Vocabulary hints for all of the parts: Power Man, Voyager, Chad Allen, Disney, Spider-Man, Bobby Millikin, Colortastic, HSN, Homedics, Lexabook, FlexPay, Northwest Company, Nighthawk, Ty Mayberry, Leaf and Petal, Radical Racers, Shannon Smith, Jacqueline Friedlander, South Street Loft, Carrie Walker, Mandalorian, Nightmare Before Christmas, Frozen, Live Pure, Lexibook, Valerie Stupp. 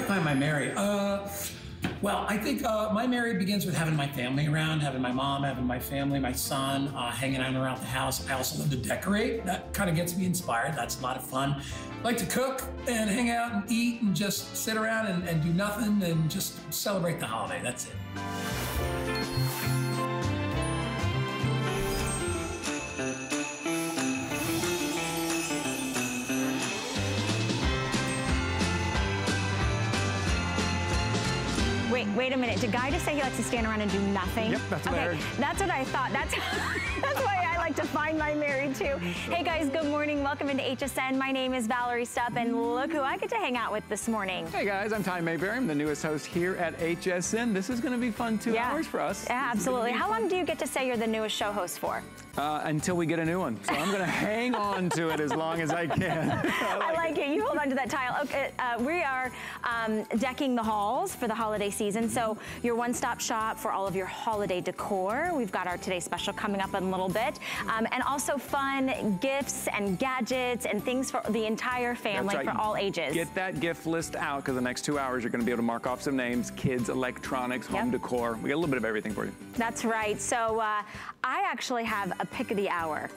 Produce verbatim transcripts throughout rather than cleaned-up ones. I find my Mary? Uh, well, I think uh, my Mary begins with having my family around, having my mom, having my family, my son, uh, hanging out around the house. I also love to decorate. That kind of gets me inspired. That's a lot of fun. I like to cook and hang out and eat and just sit around and, and do nothing and just celebrate the holiday. That's it. Wait, wait a minute. Did Guy just say he likes to stand around and do nothing? Yep, that's what okay, I heard. That's what I thought. That's, that's why I like to find my Mary, too. Hey, guys, good morning. Welcome into H S N. My name is Valerie Stupp, and look who I get to hang out with this morning. Hey, guys, I'm Ty Mayberry. I'm the newest host here at H S N. This is going to be fun two yeah. hours for us. Yeah, absolutely. How long do you get to say you're the newest show host for? Uh, until we get a new one. So I'm going to hang on to it as long as I can. I like, I like it. it. You hold on to that tile. Okay, uh, we are um, decking the halls for the holiday season. So your one-stop shop for all of your holiday decor. We've got our Today Special coming up in a little bit. Um, and also fun gifts and gadgets and things for the entire family right. for all ages. Get that gift list out because the next two hours you're going to be able to mark off some names, kids, electronics, yep. home decor. We got a little bit of everything for you. That's right. So uh, I actually have a pick of the hour.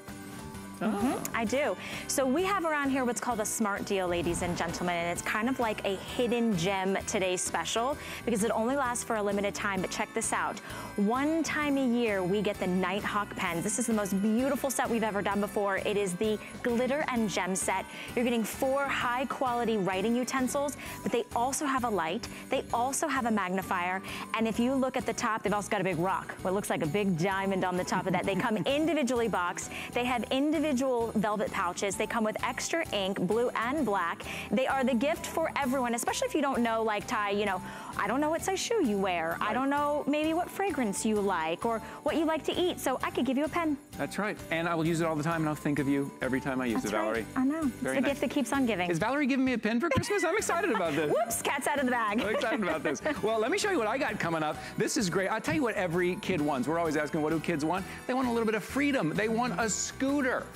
Mm-hmm. I do. So we have around here what's called a smart deal, ladies and gentlemen, and it's kind of like a hidden gem Today Special because it only lasts for a limited time, but check this out. One time a year, we get the Nighthawk pens. This is the most beautiful set we've ever done before. It is the glitter and gem set. You're getting four high-quality writing utensils, but they also have a light. They also have a magnifier, and if you look at the top, they've also got a big rock, what looks like a big diamond on the top of that. They come individually boxed. They have individual velvet pouches. They come with extra ink, blue and black. They are the gift for everyone, especially if you don't know, like Ty, you know, I don't know what size shoe you wear. Right. I don't know maybe what fragrance you like or what you like to eat. So I could give you a pen. That's right. And I will use it all the time and I'll think of you every time I use That's it, Valerie. Right. I know. Very it's the nice. gift that keeps on giving. Is Valerie giving me a pen for Christmas? I'm excited about this. Whoops, cat's out of the bag. I'm excited about this. Well, let me show you what I got coming up. This is great. I'll tell you what every kid wants. We're always asking, what do kids want? They want a little bit of freedom. They want a scooter.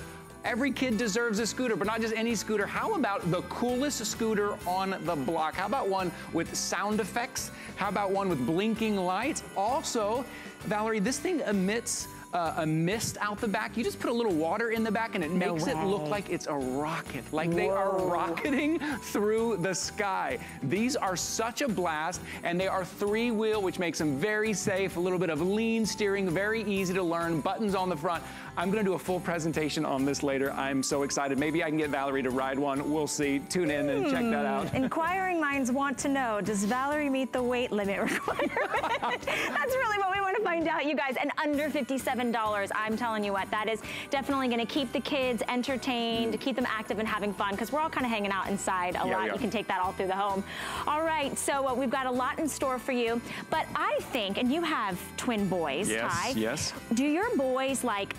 Every kid deserves a scooter, but not just any scooter. How about the coolest scooter on the block? How about one with sound effects? How about one with blinking lights? Also, Valerie, this thing emits Uh, a mist out the back. You just put a little water in the back and it no makes way. it look like it's a rocket. Like Whoa. they are rocketing through the sky. These are such a blast and they are three wheel, which makes them very safe. A little bit of lean steering, very easy to learn. Buttons on the front. I'm gonna do a full presentation on this later. I'm so excited. Maybe I can get Valerie to ride one. We'll see. Tune in mm. and check that out. Inquiring minds want to know, does Valerie meet the weight limit requirement? That's really what we want to find out, you guys. And under fifty-seven. I'm telling you what, that is definitely going to keep the kids entertained, keep them active and having fun, because we're all kind of hanging out inside a yeah, lot. Yeah. You can take that all through the home. All right, so uh, we've got a lot in store for you, but I think, and you have twin boys, yes, Ty. Yes. Do your boys like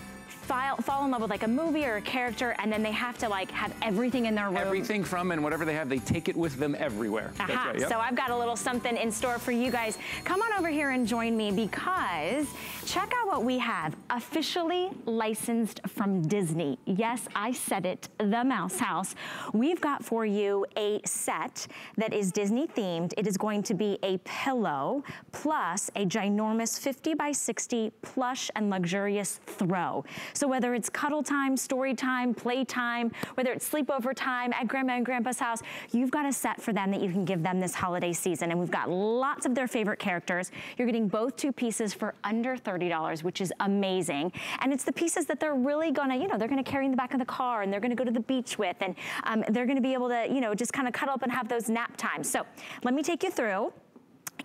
fall in love with like a movie or a character and then they have to like have everything in their room? Everything from and whatever they have, they take it with them everywhere. Aha, That's right, yep. So I've got a little something in store for you guys. Come on over here and join me because check out what we have. Officially licensed from Disney. Yes, I said it, the Mouse House. We've got for you a set that is Disney themed. It is going to be a pillow plus a ginormous fifty by sixty plush and luxurious throw. So whether it's cuddle time, story time, play time, whether it's sleepover time at Grandma and Grandpa's house, you've got a set for them that you can give them this holiday season. And we've got lots of their favorite characters. You're getting both two pieces for under thirty dollars, which is amazing. And it's the pieces that they're really gonna, you know, they're gonna carry in the back of the car and they're gonna go to the beach with and um, they're gonna be able to, you know, just kind of cuddle up and have those nap times. So let me take you through.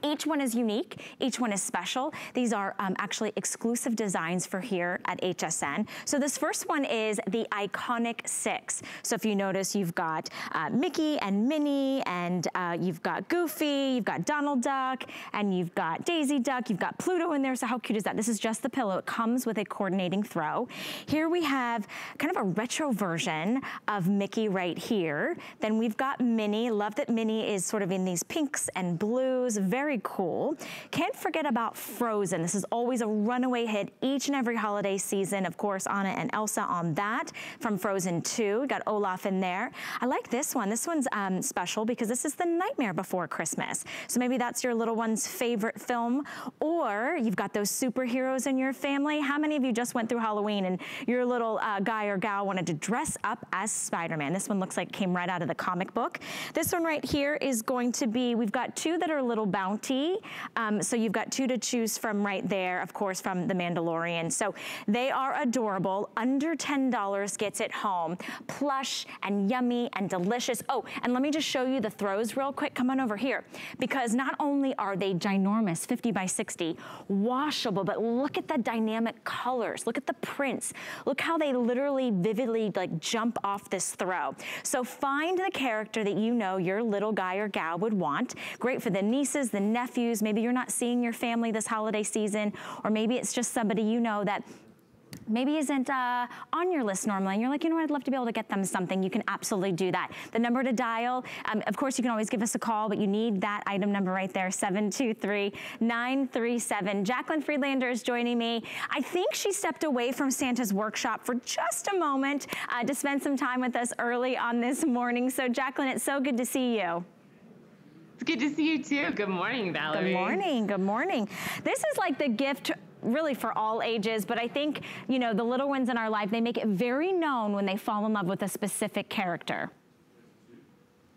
Each one is unique, each one is special. These are um, actually exclusive designs for here at H S N. So this first one is the Iconic Six. So if you notice, you've got uh, Mickey and Minnie, and uh, you've got Goofy, you've got Donald Duck, and you've got Daisy Duck, you've got Pluto in there, so how cute is that? This is just the pillow. It comes with a coordinating throw. Here we have kind of a retro version of Mickey right here. Then we've got Minnie. Love that Minnie is sort of in these pinks and blues, very very cool. Can't forget about Frozen. This is always a runaway hit each and every holiday season. Of course, Anna and Elsa on that from Frozen two. We got Olaf in there. I like this one. This one's um, special because this is the Nightmare Before Christmas. So maybe that's your little one's favorite film, or you've got those superheroes in your family. How many of you just went through Halloween and your little uh, guy or gal wanted to dress up as Spider-Man? This one looks like it came right out of the comic book. This one right here is going to be, we've got two that are Little Bounty. Um, so you've got two to choose from right there, of course, from the Mandalorian. So they are adorable. Under ten dollars gets it home. Plush and yummy and delicious. Oh, and let me just show you the throws real quick. Come on over here. Because not only are they ginormous, fifty by sixty, washable, but look at the dynamic colors. Look at the prints. Look how they literally vividly like jump off this throw. So find the character that you know your little guy or gal would want. Great for the nieces, the nephews. Maybe you're not seeing your family this holiday season, or maybe it's just somebody you know that maybe isn't uh, on your list normally, and you're like, you know what, I'd love to be able to get them something. You can absolutely do that. The number to dial, um, of course, you can always give us a call, but you need that item number right there, seven two three, nine three seven. Jacqueline Friedlander is joining me. I think she stepped away from Santa's workshop for just a moment uh, to spend some time with us early on this morning. So Jacqueline, it's so good to see you. It's good to see you too. Good morning, Valerie. Good morning, good morning. This is like the gift really for all ages, but I think, you know, the little ones in our life, they make it very known when they fall in love with a specific character.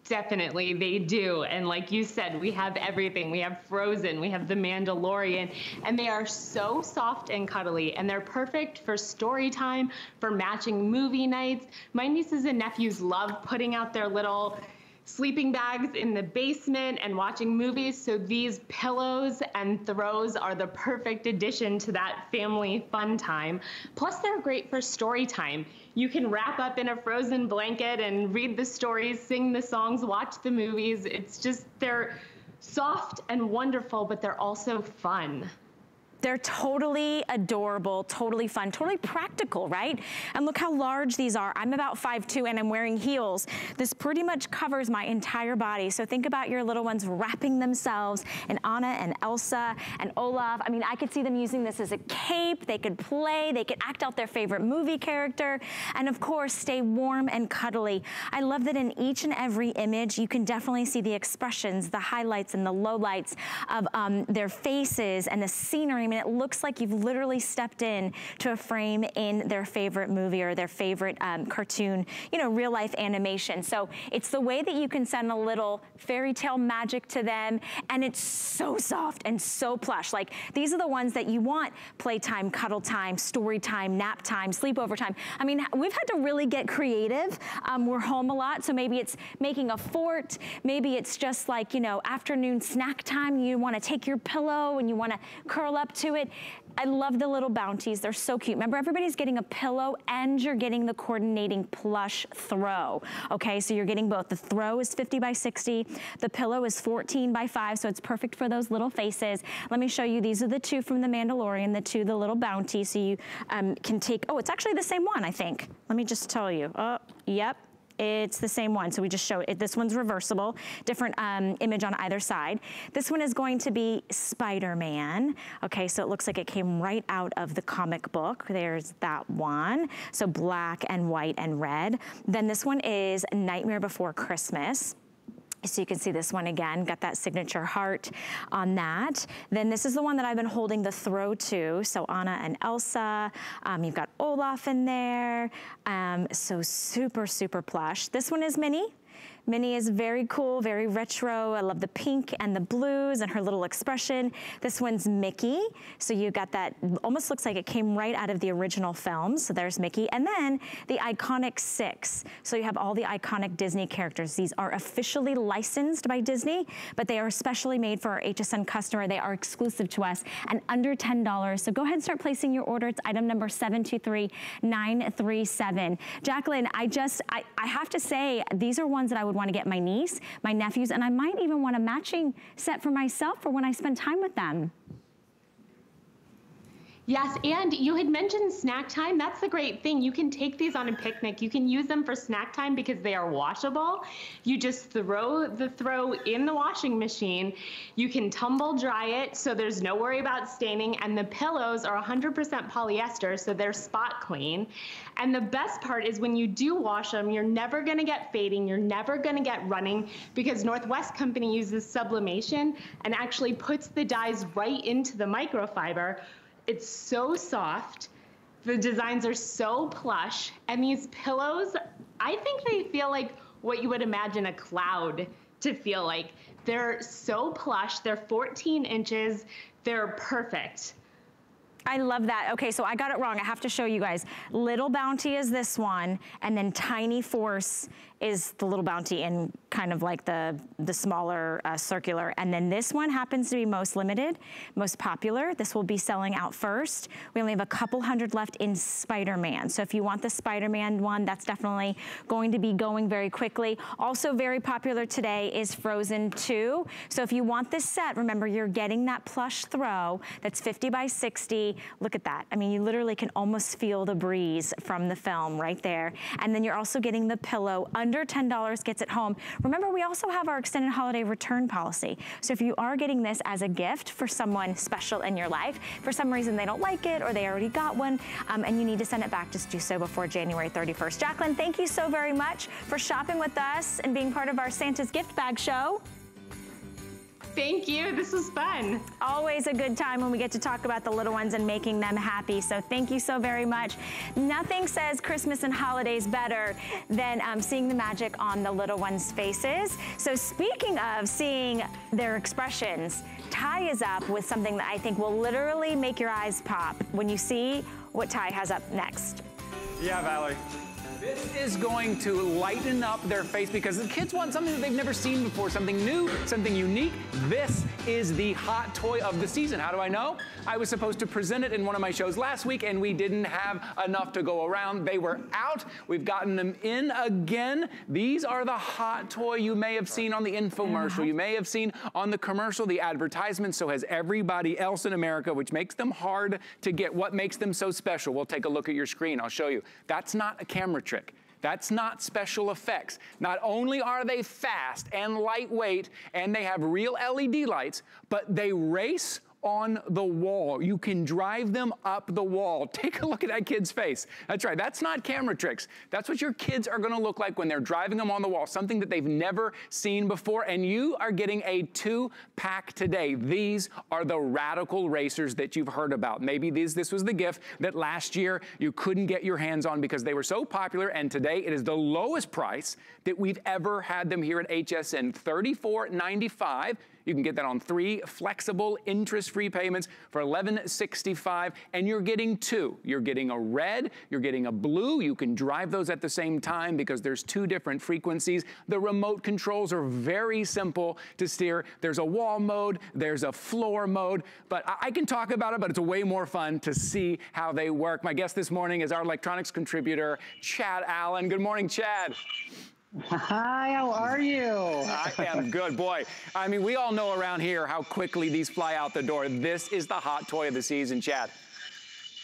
Definitely, they do. And like you said, we have everything. We have Frozen, we have The Mandalorian, and they are so soft and cuddly, and they're perfect for story time, for matching movie nights. My nieces and nephews love putting out their little sleeping bags in the basement and watching movies. So these pillows and throws are the perfect addition to that family fun time. Plus they're great for story time. You can wrap up in a Frozen blanket and read the stories, sing the songs, watch the movies. It's just, they're soft and wonderful, but they're also fun. They're totally adorable, totally fun, totally practical, right? And look how large these are. I'm about five two and I'm wearing heels. This pretty much covers my entire body. So think about your little ones wrapping themselves in Anna and Elsa and Olaf. I mean, I could see them using this as a cape. They could play, they could act out their favorite movie character, and of course, stay warm and cuddly. I love that in each and every image, you can definitely see the expressions, the highlights and the lowlights of um, their faces and the scenery. And it looks like you've literally stepped in to a frame in their favorite movie or their favorite um, cartoon, you know, real life animation. So it's the way that you can send a little fairy tale magic to them, and it's so soft and so plush. Like these are the ones that you want: playtime, cuddle time, story time, nap time, sleepover time. I mean, we've had to really get creative. Um, we're home a lot, so maybe it's making a fort. Maybe it's just like, you know, afternoon snack time. You want to take your pillow and you want to curl up to it. I love the little bounties. They're so cute. Remember, everybody's getting a pillow and you're getting the coordinating plush throw. Okay, so you're getting both. The throw is fifty by sixty. The pillow is fourteen by five, so it's perfect for those little faces. Let me show you. These are the two from The Mandalorian, the two, the little bounty, so you um, can take, oh, it's actually the same one, I think. Let me just tell you. Oh, yep. It's the same one, so we just show it. This one's reversible, different um, image on either side. This one is going to be Spider-Man. Okay, so it looks like it came right out of the comic book. There's that one. So black and white and red. Then this one is Nightmare Before Christmas. So you can see this one again, got that signature heart on that. Then this is the one that I've been holding the throw to. So Anna and Elsa, um, you've got Olaf in there. Um, so super, super plush. This one is Minnie. Minnie is very cool, very retro. I love the pink and the blues and her little expression. This one's Mickey. So you got that, almost looks like it came right out of the original film. So there's Mickey. And then the iconic six. So you have all the iconic Disney characters. These are officially licensed by Disney, but they are specially made for our H S N customer. They are exclusive to us and under ten dollars. So go ahead and start placing your order. It's item number seven two three, nine three seven. Jacqueline, I just, I, I have to say, these are ones that I would want to get my niece, my nephews, and I might even want a matching set for myself for when I spend time with them. Yes, and you had mentioned snack time. That's the great thing. You can take these on a picnic. You can use them for snack time because they are washable. You just throw the throw in the washing machine. You can tumble dry it, so there's no worry about staining. And the pillows are one hundred percent polyester, so they're spot clean. And the best part is when you do wash them, you're never gonna get fading. You're never gonna get running because Northwest Company uses sublimation and actually puts the dyes right into the microfiber. It's so soft, the designs are so plush, and these pillows, I think they feel like what you would imagine a cloud to feel like. They're so plush, they're fourteen inches, they're perfect. I love that. Okay, so I got it wrong. I have to show you guys. Little Bounty is this one, and then Tiny Force is the Little Bounty in kind of like the, the smaller uh, circular. And then this one happens to be most limited, most popular. This will be selling out first. We only have a couple hundred left in Spider-Man. So if you want the Spider-Man one, that's definitely going to be going very quickly. Also very popular today is Frozen two. So if you want this set, remember you're getting that plush throw that's fifty by sixty. Look at that. I mean, you literally can almost feel the breeze from the film right there. And then you're also getting the pillow under Under ten dollars gets it home. Remember, we also have our extended holiday return policy. So if you are getting this as a gift for someone special in your life, for some reason they don't like it or they already got one, um, and you need to send it back, just do so before January thirty-first. Jacqueline, thank you so very much for shopping with us and being part of our Santa's Gift Bag Show. Thank you, this was fun. Always a good time when we get to talk about the little ones and making them happy, so thank you so very much. Nothing says Christmas and holidays better than um, seeing the magic on the little ones' faces. So speaking of seeing their expressions, Ty is up with something that I think will literally make your eyes pop when you see what Ty has up next. Yeah, Valerie. This is going to lighten up their face because the kids want something that they've never seen before, something new, something unique. This is the hot toy of the season. How do I know? I was supposed to present it in one of my shows last week and we didn't have enough to go around. They were out. We've gotten them in again. These are the hot toy you may have seen on the infomercial. You may have seen on the commercial, the advertisement. So has everybody else in America, which makes them hard to get. What makes them so special? We'll take a look at your screen. I'll show you. That's not a camera trick. That's not special effects. Not only are they fast and lightweight and they have real L E D lights, but they race on the wall. You can drive them up the wall. Take a look at that kid's face. That's right, that's not camera tricks. That's what your kids are gonna look like when they're driving them on the wall, something that they've never seen before, and you are getting a two-pack today. These are the Radical Racers that you've heard about. Maybe these, this was the gift that last year you couldn't get your hands on because they were so popular, and today it is the lowest price that we've ever had them here at H S N, thirty-four ninety-five. You can get that on three flexible interest-free payments for eleven sixty-five, and you're getting two. You're getting a red, you're getting a blue. You can drive those at the same time because there's two different frequencies. The remote controls are very simple to steer. There's a wall mode, there's a floor mode, but I, I can talk about it, but it's way more fun to see how they work. My guest this morning is our electronics contributor, Chad Allen. Good morning, Chad. Hi, how are you? I am good, boy. I mean, we all know around here how quickly these fly out the door. This is the hot toy of the season, Chad.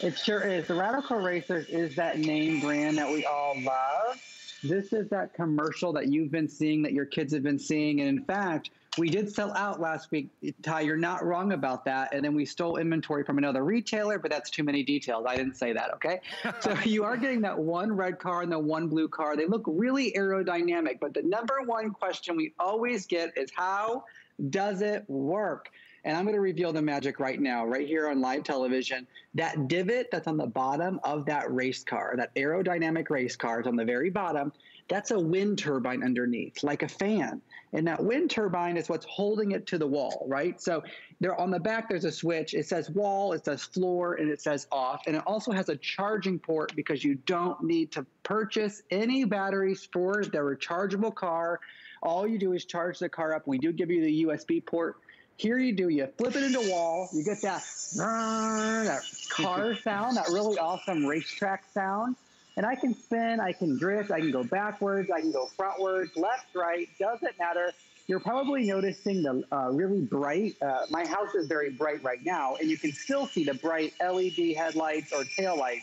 It sure is. The Radical Racers is that name brand that we all love. This is that commercial that you've been seeing, that your kids have been seeing. And in fact, we did sell out last week. Ty, you're not wrong about that. And then we stole inventory from another retailer, but that's too many details. I didn't say that, okay? So you are getting that one red car and the one blue car. They look really aerodynamic, but the number one question we always get is how does it work? And I'm gonna reveal the magic right now, right here on live television. That divot that's on the bottom of that race car, that aerodynamic race car is on the very bottom. That's a wind turbine underneath, like a fan. And that wind turbine is what's holding it to the wall, right? So there on the back, there's a switch. It says wall, it says floor, and it says off. And it also has a charging port because you don't need to purchase any batteries for the rechargeable car. All you do is charge the car up. We do give you the U S B port. Here you do, you flip it into wall, you get that, that car sound, that really awesome racetrack sound. And I can spin, I can drift, I can go backwards, I can go frontwards, left, right, doesn't matter. you're probably noticing the uh, really bright, uh, my house is very bright right now, and you can still see the bright L E D headlights or taillights.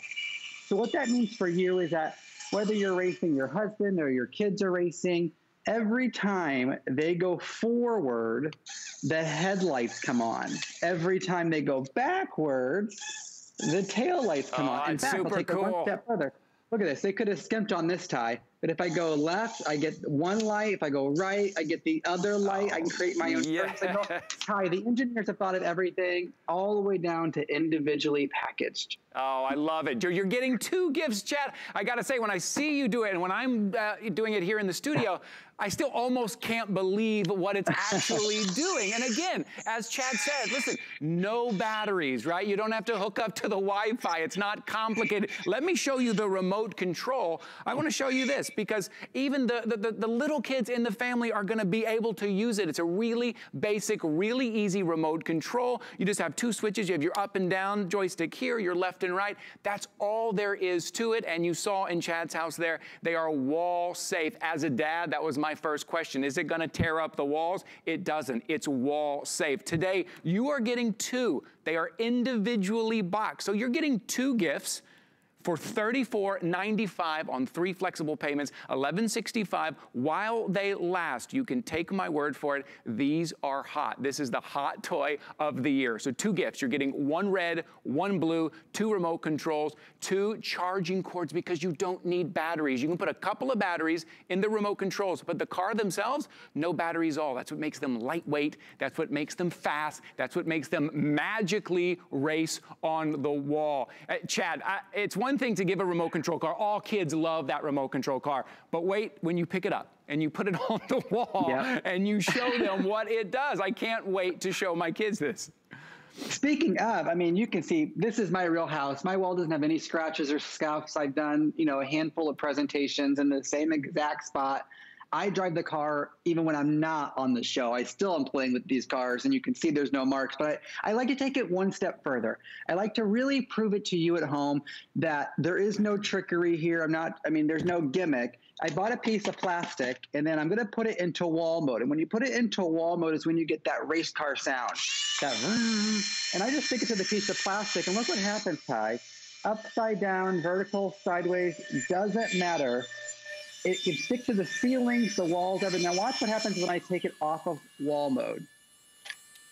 So what that means for you is that whether you're racing your husband or your kids are racing, every time they go forward, the headlights come on. Every time they go backwards, the taillights come oh, on. In fact, super I'll take cool. it one step further. Look at this. They could have skimped on this, Ty. But if I go left, I get one light. If I go right, I get the other light. Oh, I can create my own yeah. signal. Ty, the engineers have thought of everything all the way down to individually packaged. Oh, I love it. You're getting two gifts, Chad. I got to say, when I see you do it and when I'm uh, doing it here in the studio, I still almost can't believe what it's actually doing. And again, as Chad said, listen, no batteries, right? You don't have to hook up to the Wi-Fi. It's not complicated. Let me show you the remote control. I want to show you this because even the, the, the, the little kids in the family are going to be able to use it. It's a really basic, really easy remote control. You just have two switches. You have your up and down joystick here, your left and right. That's all there is to it. And you saw in Chad's house there, they are wall safe. As a dad, that was my first question. Is it going to tear up the walls? It doesn't. It's wall safe. Today, you are getting two. They are individually boxed. So you're getting two gifts for thirty-four ninety-five on three flexible payments, eleven sixty-five while they last. You can take my word for it. These are hot. This is the hot toy of the year. So two gifts. You're getting one red, one blue, two remote controls, two charging cords because you don't need batteries. You can put a couple of batteries in the remote controls, but the car themselves, no batteries all. That's what makes them lightweight. That's what makes them fast. That's what makes them magically race on the wall. Uh, Chad, I, it's one One thing to give a remote control car. All kids love that remote control car. But wait, when you pick it up and you put it on the wall yep. and you show them what it does. I can't wait to show my kids this. Speaking of, I mean, you can see this is my real house. My wall doesn't have any scratches or scuffs. I've done, you know, a handful of presentations in the same exact spot. I drive the car even when I'm not on the show. I still am playing with these cars, and you can see there's no marks. But I, I like to take it one step further. I like to really prove it to you at home that there is no trickery here. I'm not – I mean, there's no gimmick. I bought a piece of plastic, and then I'm going to put it into wall mode. And when you put it into wall mode is when you get that race car sound. That – and I just stick it to the piece of plastic. And look what happens, Ty. Upside down, vertical, sideways, doesn't matter. It can stick to the ceilings, the walls, everything. Now watch what happens when I take it off of wall mode.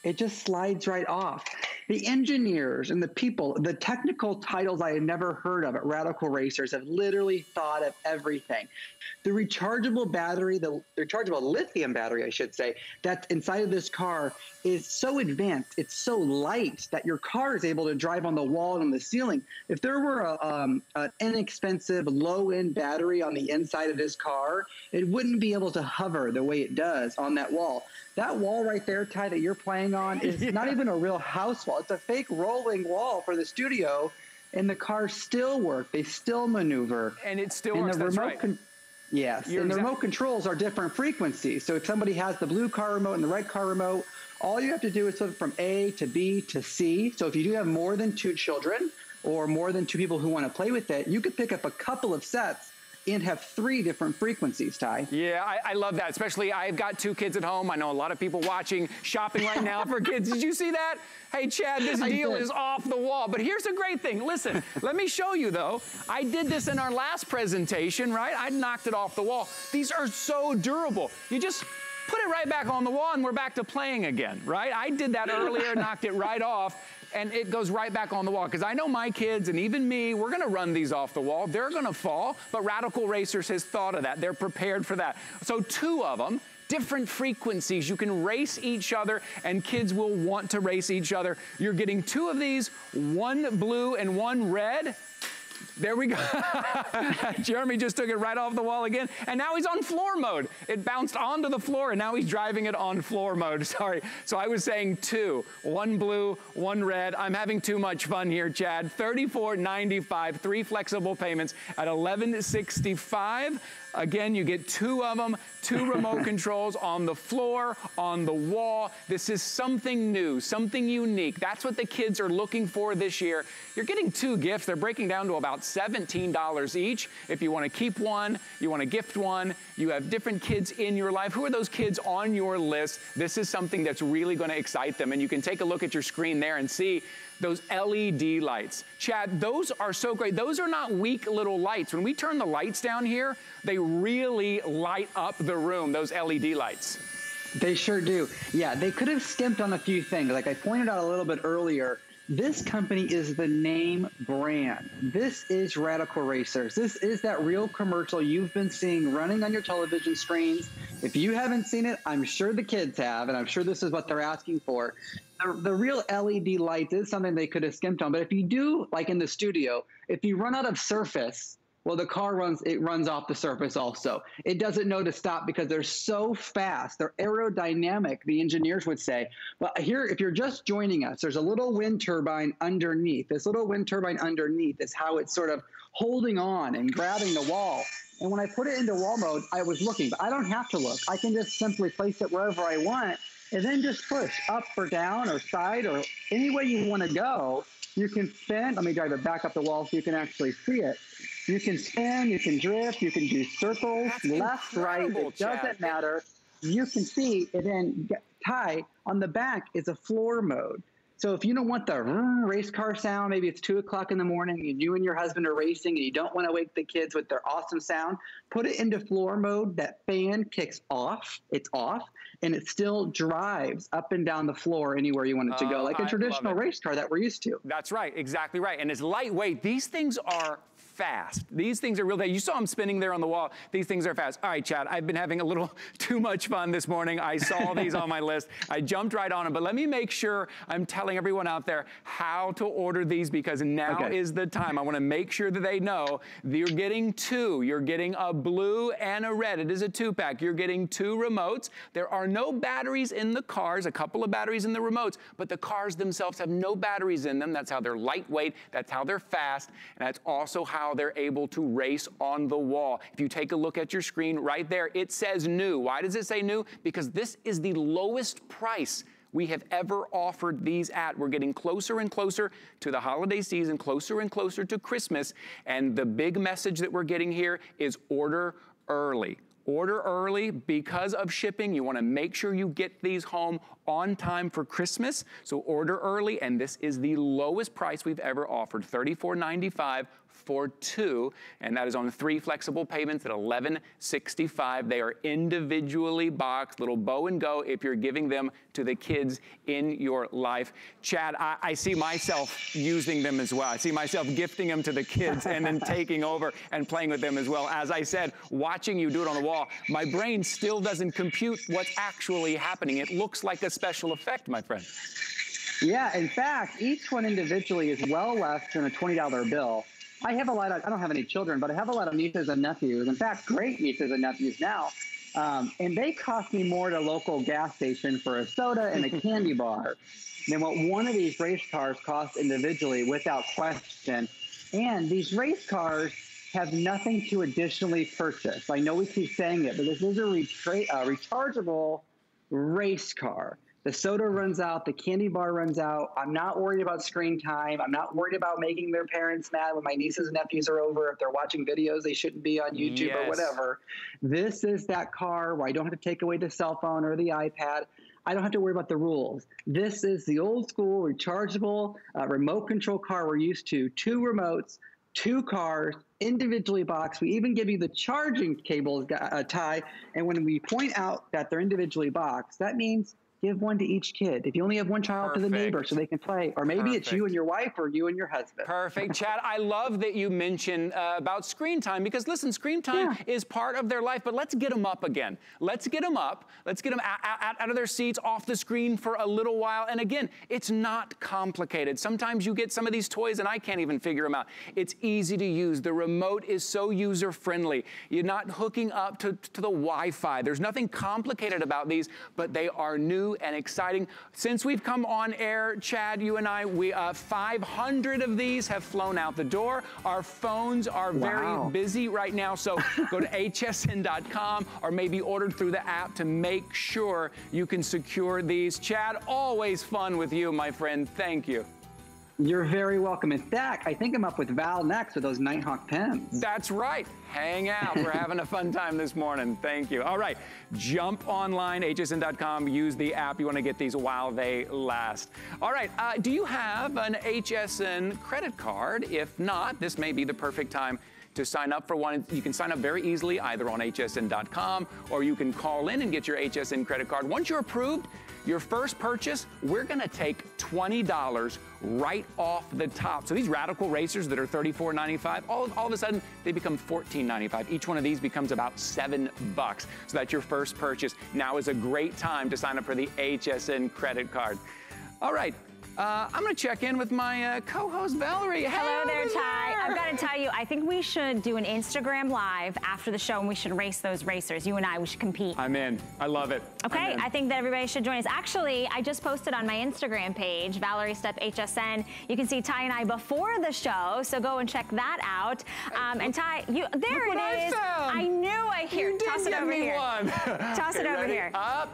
It just slides right off. The engineers and the people, the technical titles I had never heard of at Radical Racers have literally thought of everything. The rechargeable battery, the rechargeable lithium battery, I should say, that's inside of this car is so advanced. It's so light that your car is able to drive on the wall and on the ceiling. If there were a, um, an inexpensive low-end battery on the inside of this car, it wouldn't be able to hover the way it does on that wall. That wall right there, Ty, that you're playing on is yeah. not even a real house wall. It's a fake rolling wall for the studio, and the cars still work. They still maneuver. And it still and works, the that's remote right. Yes, you're and the exactly remote controls are different frequencies. So if somebody has the blue car remote and the red car remote, all you have to do is flip from A to B to C. So if you do have more than two children or more than two people who want to play with it, you could pick up a couple of sets and have three different frequencies, Ty. Yeah, I, I love that, especially I've got two kids at home. I know a lot of people watching, shopping right now for kids. Did you see that? Hey, Chad, this deal is off the wall. But here's a great thing. Listen, let me show you, though. I did this in our last presentation, right? I knocked it off the wall. These are so durable. You just put it right back on the wall, and we're back to playing again, right? I did that earlier, knocked it right off. And it goes right back on the wall. Because I know my kids and even me, we're going to run these off the wall. They're going to fall. But Radical Racers has thought of that. They're prepared for that. So two of them, different frequencies. You can race each other, and kids will want to race each other. You're getting two of these, one blue and one red. There we go. Jeremy just took it right off the wall again. And now he's on floor mode. It bounced onto the floor, and now he's driving it on floor mode. Sorry. So I was saying two. One blue, one red. I'm having too much fun here, Chad. thirty-four ninety-five, three flexible payments at eleven sixty-five. Again, you get two of them, two remote controls on the floor, on the wall. This is something new, something unique. That's what the kids are looking for this year. You're getting two gifts. They're breaking down to about seventeen dollars each. If you want to keep one, you want to gift one, you have different kids in your life. Who are those kids on your list? This is something that's really going to excite them. And you can take a look at your screen there and see those L E D lights. Chad, those are so great. Those are not weak little lights. When we turn the lights down here, they really light up the room, those L E D lights. They sure do. Yeah, they could have skimped on a few things. Like I pointed out a little bit earlier, this company is the name brand. This is Radical Racers. This is that real commercial you've been seeing running on your television screens. If you haven't seen it, I'm sure the kids have, and I'm sure this is what they're asking for. The, the real L E D lights is something they could have skimped on. But if you do, like in the studio, if you run out of surface, well, the car runs, it runs off the surface also. It doesn't know to stop because they're so fast. They're aerodynamic, the engineers would say. But here, if you're just joining us, there's a little wind turbine underneath. This little wind turbine underneath is how it's sort of holding on and grabbing the wall. And when I put it into wall mode, I was looking, but I don't have to look. I can just simply place it wherever I want and then just push up or down or side or any way you want to go. You can spin. Let me drive it back up the wall so you can actually see it. You can spin, you can drift, you can do circles, That's left, right, it Chad. doesn't matter. You can see, and then Ty, on the back is a floor mode. So if you don't want the race car sound, maybe it's two o'clock in the morning and you and your husband are racing and you don't want to wake the kids with their awesome sound, put it into floor mode. That fan kicks off, it's off, and it still drives up and down the floor anywhere you want it to go, uh, like a I traditional race car that we're used to. That's right, exactly right. And it's lightweight. These things are fast. These things are real. You saw them spinning there on the wall. These things are fast. All right, Chad, I've been having a little too much fun this morning. I saw these on my list. I jumped right on them, but let me make sure I'm telling everyone out there how to order these because now okay. is the time. I want to make sure that they know that you're getting two. You're getting a blue and a red. It is a two-pack. You're getting two remotes. There are no batteries in the cars, a couple of batteries in the remotes, but the cars themselves have no batteries in them. That's how they're lightweight. That's how they're fast, and that's also how they're able to race on the wall. If you take a look at your screen right there, it says new. Why does it say new? Because this is the lowest price we have ever offered these at. We're getting closer and closer to the holiday season, closer and closer to Christmas, and the big message that we're getting here is order early. Order early because of shipping. You want to make sure you get these home on time for Christmas. So order early, and this is the lowest price we've ever offered, thirty-four ninety-five for two, and that is on three flexible payments at eleven sixty-five. They are individually boxed, little bow and go if you're giving them to the kids in your life. Chad, I, I see myself using them as well. I see myself gifting them to the kids and then taking over and playing with them as well. As I said, watching you do it on the wall, my brain still doesn't compute what's actually happening. It looks like a special effect, my friend. Yeah, in fact, each one individually is well less than a twenty dollar bill. I have a lot of, I don't have any children, but I have a lot of nieces and nephews. In fact, great nieces and nephews now. Um, and they cost me more at a local gas station for a soda and a candy bar than what one of these race cars costs individually without question. And these race cars have nothing to additionally purchase. I know we keep saying it, but this is a, retra a rechargeable race car. The soda runs out, the candy bar runs out. I'm not worried about screen time. I'm not worried about making their parents mad when my nieces and nephews are over, if they're watching videos they shouldn't be on YouTube yes. or whatever. This is that car where I don't have to take away the cell phone or the iPad. I don't have to worry about the rules. This is the old school rechargeable uh, remote control car we're used to. Two remotes, two cars, individually boxed. We even give you the charging cables, uh, Ty. And when we point out that they're individually boxed, that means give one to each kid. If you only have one child, Perfect. to the neighbor so they can play. Or maybe Perfect. it's you and your wife or you and your husband. Perfect. Chad, I love that you mentioned uh, about screen time because, listen, screen time yeah. is part of their life, but let's get them up again. Let's get them up. Let's get them out, out of their seats, off the screen for a little while. And again, it's not complicated. Sometimes you get some of these toys and I can't even figure them out. It's easy to use. The remote is so user-friendly. You're not hooking up to, to the Wi-Fi. There's nothing complicated about these, but they are new and exciting. Since we've come on air, Chad, you and I, we uh, five hundred of these have flown out the door. Our phones are wow. very busy right now, so go to H S N dot com or maybe order through the app to make sure you can secure these. Chad, always fun with you, my friend. Thank you. You're very welcome. In fact, I think I'm up with Val next with those Nighthawk pens. That's right. Hang out. We're having a fun time this morning. Thank you. All right. Jump online, H S N dot com. Use the app. You want to get these while they last. All right. Uh, do you have an H S N credit card? If not, this may be the perfect time to sign up for one. You can sign up very easily either on H S N dot com or you can call in and get your H S N credit card. Once you're approved, your first purchase, we're going to take twenty dollars right off the top. So these Radical Racers that are thirty-four ninety-five, all, all of a sudden, they become fourteen ninety-five. Each one of these becomes about seven bucks. So that's your first purchase. Now is a great time to sign up for the H S N credit card. All right. Uh, I'm going to check in with my uh, co-host, Valerie. Hello, Hello there, Ty. I've got to tell you, I think we should do an Instagram Live after the show, and we should race those racers. You and I, we should compete. I'm in. I love it. Okay, I think that everybody should join us. Actually, I just posted on my Instagram page, Valerie Stupp H S N. You can see Ty and I before the show, so go and check that out. Um, and Ty, you there it is. I, I knew I hear. Toss it over here. Toss it over here. Up.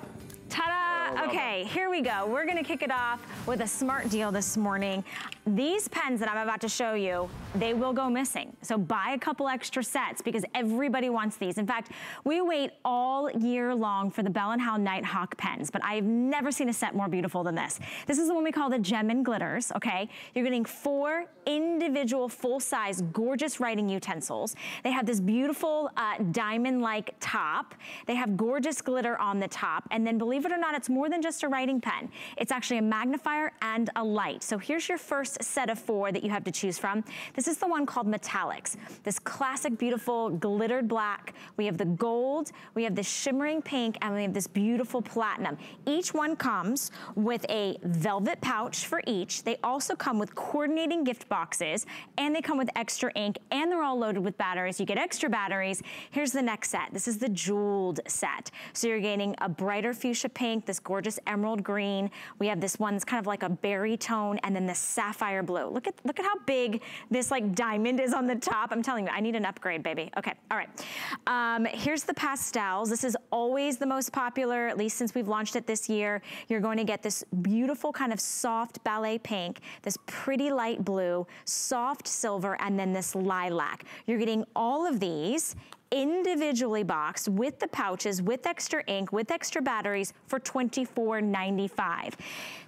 Ta-da! Okay, here we go. We're gonna kick it off with a smart deal this morning. These pens that I'm about to show you, they will go missing. So buy a couple extra sets because everybody wants these. In fact, we wait all year long for the Bell and Howell Nighthawk pens, but I've never seen a set more beautiful than this. This is the one we call the Gem and Glitters, okay? You're getting four individual full-size gorgeous writing utensils. They have this beautiful uh, diamond-like top. They have gorgeous glitter on the top, and then believe Believe it or not, it's more than just a writing pen. It's actually a magnifier and a light. So here's your first set of four that you have to choose from. This is the one called Metallics. This classic, beautiful, glittered black. We have the gold, we have the shimmering pink, and we have this beautiful platinum. Each one comes with a velvet pouch for each. They also come with coordinating gift boxes, and they come with extra ink, and they're all loaded with batteries. You get extra batteries. Here's the next set. This is the jeweled set. So you're getting a brighter fuchsia pink, this gorgeous emerald green. We have this one that's kind of like a berry tone, and then the sapphire blue. Look at look at how big this like diamond is on the top. I'm telling you, I need an upgrade, baby. Okay, all right. Um, here's the pastels. This is always the most popular, at least since we've launched it this year. You're going to get this beautiful kind of soft ballet pink, this pretty light blue, soft silver, and then this lilac. You're getting all of these individually boxed with the pouches, with extra ink, with extra batteries for twenty-four ninety-five.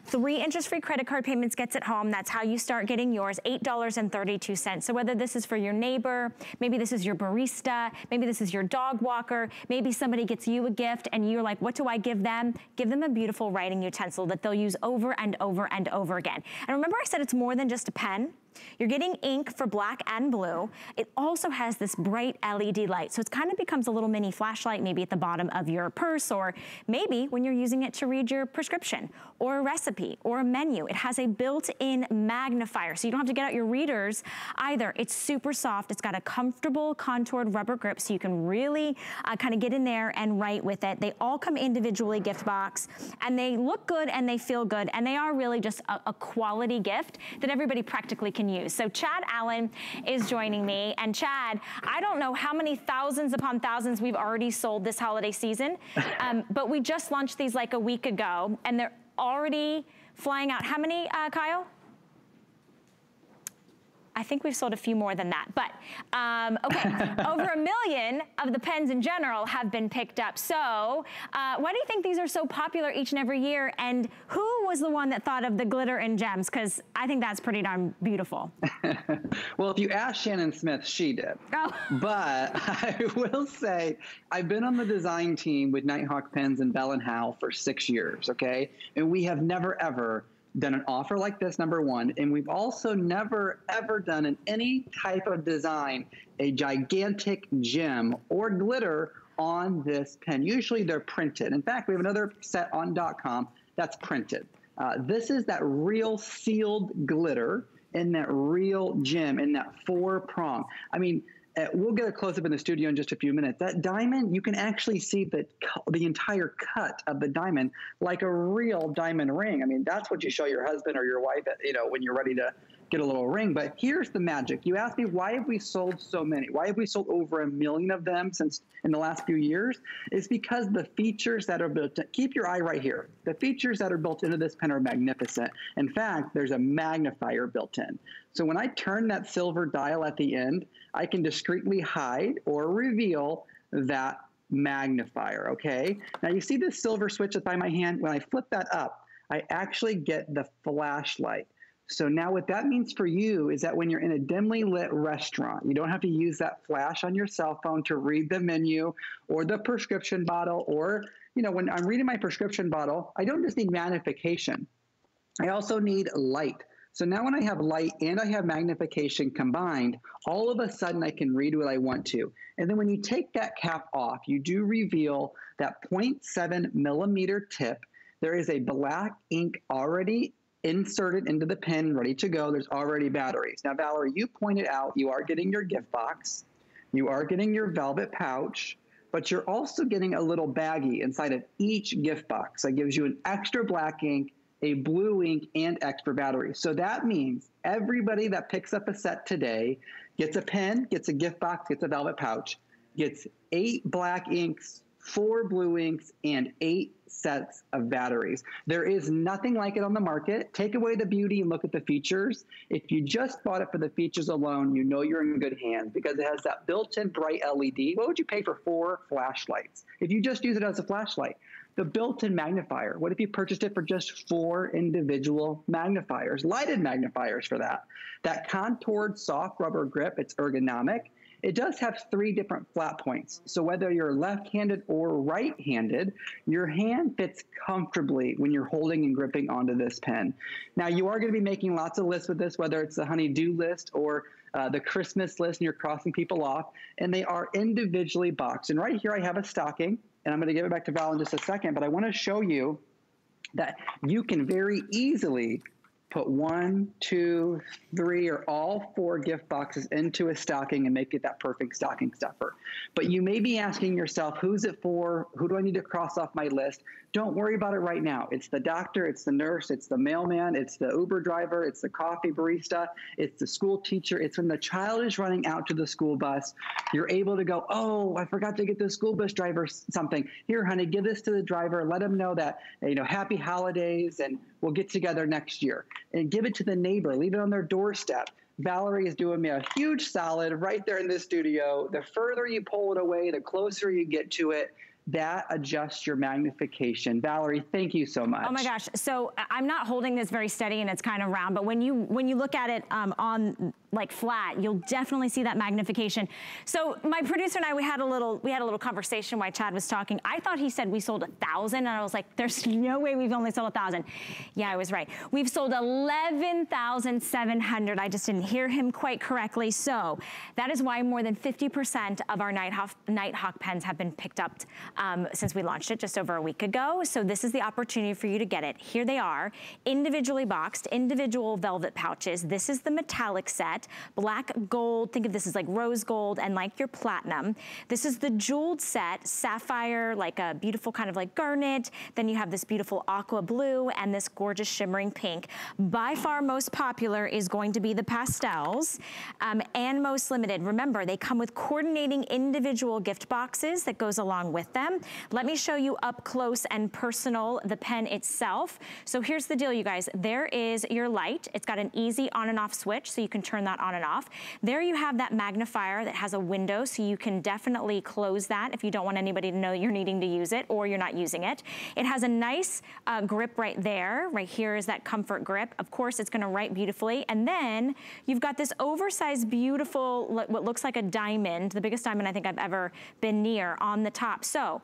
Three interest-free credit card payments gets it home. That's how you start getting yours, eight dollars and thirty-two cents. So whether this is for your neighbor, maybe this is your barista, maybe this is your dog walker, maybe somebody gets you a gift and you're like, what do I give them? Give them a beautiful writing utensil that they'll use over and over and over again. And remember I said it's more than just a pen? You're getting ink for black and blue. It also has this bright L E D light. So it kind of becomes a little mini flashlight maybe at the bottom of your purse or maybe when you're using it to read your prescription or a recipe or a menu. It has a built-in magnifier so you don't have to get out your readers either. It's super soft. It's got a comfortable contoured rubber grip so you can really uh, kind of get in there and write with it. They all come individually gift box and they look good and they feel good and they are really just a, a quality gift that everybody practically can use. So Chad Allen is joining me, and Chad, I don't know how many thousands upon thousands we've already sold this holiday season, um, but we just launched these like a week ago, and they're already flying out. How many, uh, Kyle? I think we've sold a few more than that, but um, okay, over a million of the pens in general have been picked up. So uh, why do you think these are so popular each and every year? And who was the one that thought of the glitter and gems? Because I think that's pretty darn beautiful. Well, if you ask Shannon Smith, she did. Oh. But I will say, I've been on the design team with Nighthawk Pens and Bell and Howell for six years, okay? And we have never, ever done an offer like this, number one, and we've also never, ever done in any type of design a gigantic gem or glitter on this pen. Usually they're printed. In fact, we have another set on .com that's printed. Uh, this is that real sealed glitter and that real gem and that four prong. I mean, uh, we'll get a close-up in the studio in just a few minutes. That diamond, you can actually see the, the entire cut of the diamond like a real diamond ring. I mean, that's what you show your husband or your wife, at, you know, when you're ready to get a little ring. But here's the magic. You asked me, why have we sold so many? Why have we sold over a million of them since in the last few years? It's because the features that are built, keep your eye right here. The features that are built into this pen are magnificent. In fact, there's a magnifier built in. So when I turn that silver dial at the end, I can discreetly hide or reveal that magnifier, okay? Now you see this silver switch by my hand? When I flip that up, I actually get the flashlight. So now what that means for you is that when you're in a dimly lit restaurant, you don't have to use that flash on your cell phone to read the menu or the prescription bottle, or, you know, when I'm reading my prescription bottle, I don't just need magnification. I also need light. So now when I have light and I have magnification combined, all of a sudden I can read what I want to. And then when you take that cap off, you do reveal that zero point seven millimeter tip. There is a black ink already inserted into the pen, ready to go. There's already batteries. Now, Valerie, you pointed out you are getting your gift box. You are getting your velvet pouch, but you're also getting a little baggie inside of each gift box. That gives you an extra black ink, a blue ink, and extra batteries. So that means everybody that picks up a set today gets a pen, gets a gift box, gets a velvet pouch, gets eight black inks, four blue inks, and eight sets of batteries. There is nothing like it on the market. Take away the beauty and look at the features. If you just bought it for the features alone, you know you're in good hands because it has that built-in bright L E D. What would you pay for four flashlights if you just use it as a flashlight? The built-in magnifier. What if you purchased it for just four individual magnifiers, lighted magnifiers for that? That contoured soft rubber grip, it's ergonomic. It does have three different flat points. So whether you're left-handed or right-handed, your hand fits comfortably when you're holding and gripping onto this pen. Now, you are going to be making lots of lists with this, whether it's the honey-do list or uh, the Christmas list, and you're crossing people off, and they are individually boxed. And right here I have a stocking, and I'm going to give it back to Val in just a second, but I want to show you that you can very easily put one, two, three, or all four gift boxes into a stocking and make it that perfect stocking stuffer. But you may be asking yourself, who's it for? Who do I need to cross off my list? Don't worry about it right now. It's the doctor, it's the nurse, it's the mailman, it's the Uber driver, it's the coffee barista, it's the school teacher. It's when the child is running out to the school bus, you're able to go, oh, I forgot to get the school bus driver something. Here, honey, give this to the driver. Let him know that, you know, happy holidays and we'll get together next year. And give it to the neighbor, leave it on their doorstep. Valerie is doing me a huge solid right there in this studio. The further you pull it away, the closer you get to it. That adjusts your magnification. Valerie, thank you so much. Oh my gosh, so I'm not holding this very steady and it's kind of round, but when you when you look at it um, on like flat, you'll definitely see that magnification. So my producer and I, we had a little we had a little conversation while Chad was talking. I thought he said we sold a thousand, and I was like, there's no way we've only sold a thousand. Yeah, I was right. We've sold eleven thousand seven hundred. I just didn't hear him quite correctly. So that is why more than fifty percent of our Nighthawk, Nighthawk pens have been picked up Um, since we launched it just over a week ago. So this is the opportunity for you to get it. Here they are, individually boxed, individual velvet pouches. This is the metallic set, black, gold, think of this as like rose gold and like your platinum. This is the jeweled set, sapphire, like a beautiful kind of like garnet. Then you have this beautiful aqua blue and this gorgeous shimmering pink. By far most popular is going to be the pastels um, and most limited. Remember, they come with coordinating individual gift boxes that goes along with them. Let me show you up close and personal the pen itself. So here's the deal, you guys. There is your light. It's got an easy on and off switch, so you can turn that on and off. There you have that magnifier that has a window, so you can definitely close that if you don't want anybody to know you're needing to use it or you're not using it. It has a nice uh, grip right there. Right here is that comfort grip. Of course, it's going to write beautifully. And then you've got this oversized, beautiful, what looks like a diamond, the biggest diamond I think I've ever been near, on the top. So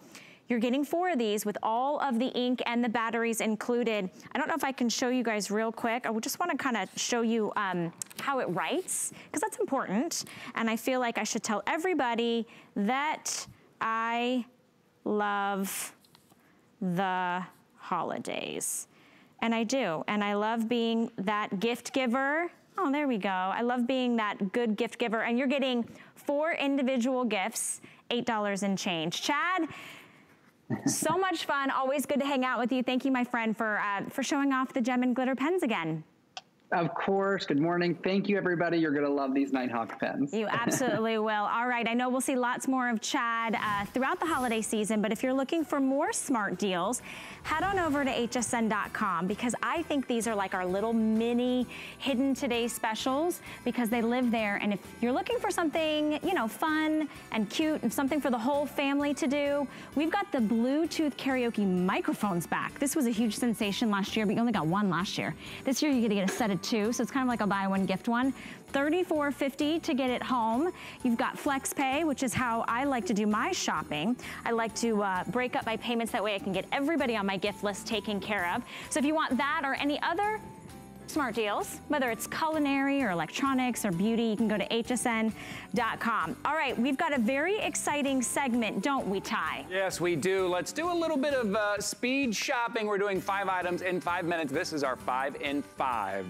you're getting four of these with all of the ink and the batteries included. I don't know if I can show you guys real quick. I just want to kind of show you um, how it writes, because that's important. And I feel like I should tell everybody that I love the holidays. And I do. And I love being that gift giver. Oh, there we go. I love being that good gift giver. And you're getting four individual gifts, eight dollars and change. Chad, so much fun. Always good to hang out with you. Thank you, my friend, for, uh, for showing off the gem and glitter pens again. Of course. Good morning. Thank you, everybody. You're going to love these Nighthawk pens. You absolutely will. All right. I know we'll see lots more of Chad uh, throughout the holiday season, but if you're looking for more smart deals, head on over to H S N dot com, because I think these are like our little mini hidden today specials, because they live there. And if you're looking for something, you know, fun and cute and something for the whole family to do, we've got the Bluetooth karaoke microphones back. This was a huge sensation last year, but you only got one last year. This year you get to get a set of two, so it's kind of like a buy one, gift one. thirty-four fifty to get it home. You've got FlexPay, which is how I like to do my shopping. I like to uh, break up my payments. That way I can get everybody on my gift list taken care of. So if you want that or any other smart deals, whether it's culinary or electronics or beauty, you can go to H S N dot com. All right, we've got a very exciting segment, don't we, Ty? Yes, we do. Let's do a little bit of uh, speed shopping. We're doing five items in five minutes. This is our five in five.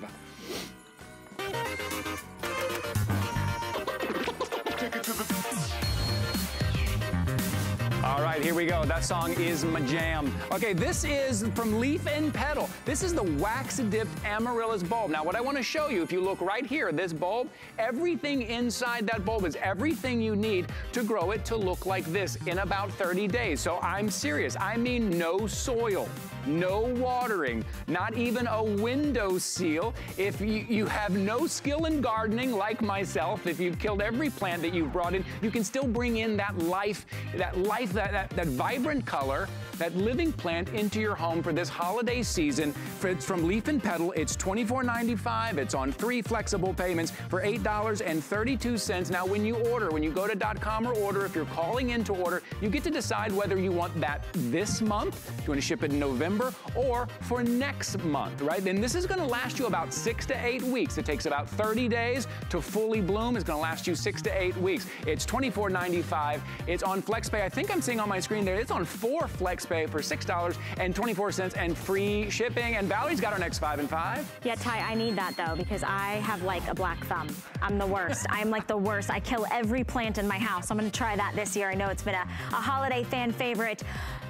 All right, here we go. That song is my jam. Okay, this is from Leaf and Petal. This is the wax-dipped amaryllis bulb. Now, what I want to show you, if you look right here, this bulb, everything inside that bulb is everything you need to grow it to look like this in about thirty days. So I'm serious. I mean, no soil, no watering, not even a window seal. If you, you have no skill in gardening like myself, if you've killed every plant that you've brought in, you can still bring in that life, that life, that, that, that vibrant color, that living plant into your home for this holiday season. It's from Leaf and Petal. It's twenty-four ninety-five. It's on three flexible payments for eight dollars and thirty-two cents. Now, when you order, when you go to .com or order, if you're calling in to order, you get to decide whether you want that this month, if you want to ship it in November, or for next month, right? Then this is going to last you about six to eight weeks. It takes about thirty days to fully bloom. It's going to last you six to eight weeks. It's twenty-four ninety-five. It's on FlexPay. I think I'm seeing on my screen there, it's on four FlexPay pay for six dollars and twenty-four cents and free shipping. And Valerie's got our next five and five. Yeah, Ty, I need that though, because I have like a black thumb. I'm the worst. I'm like the worst. I kill every plant in my house. I'm gonna try that this year. I know it's been a, a holiday fan favorite.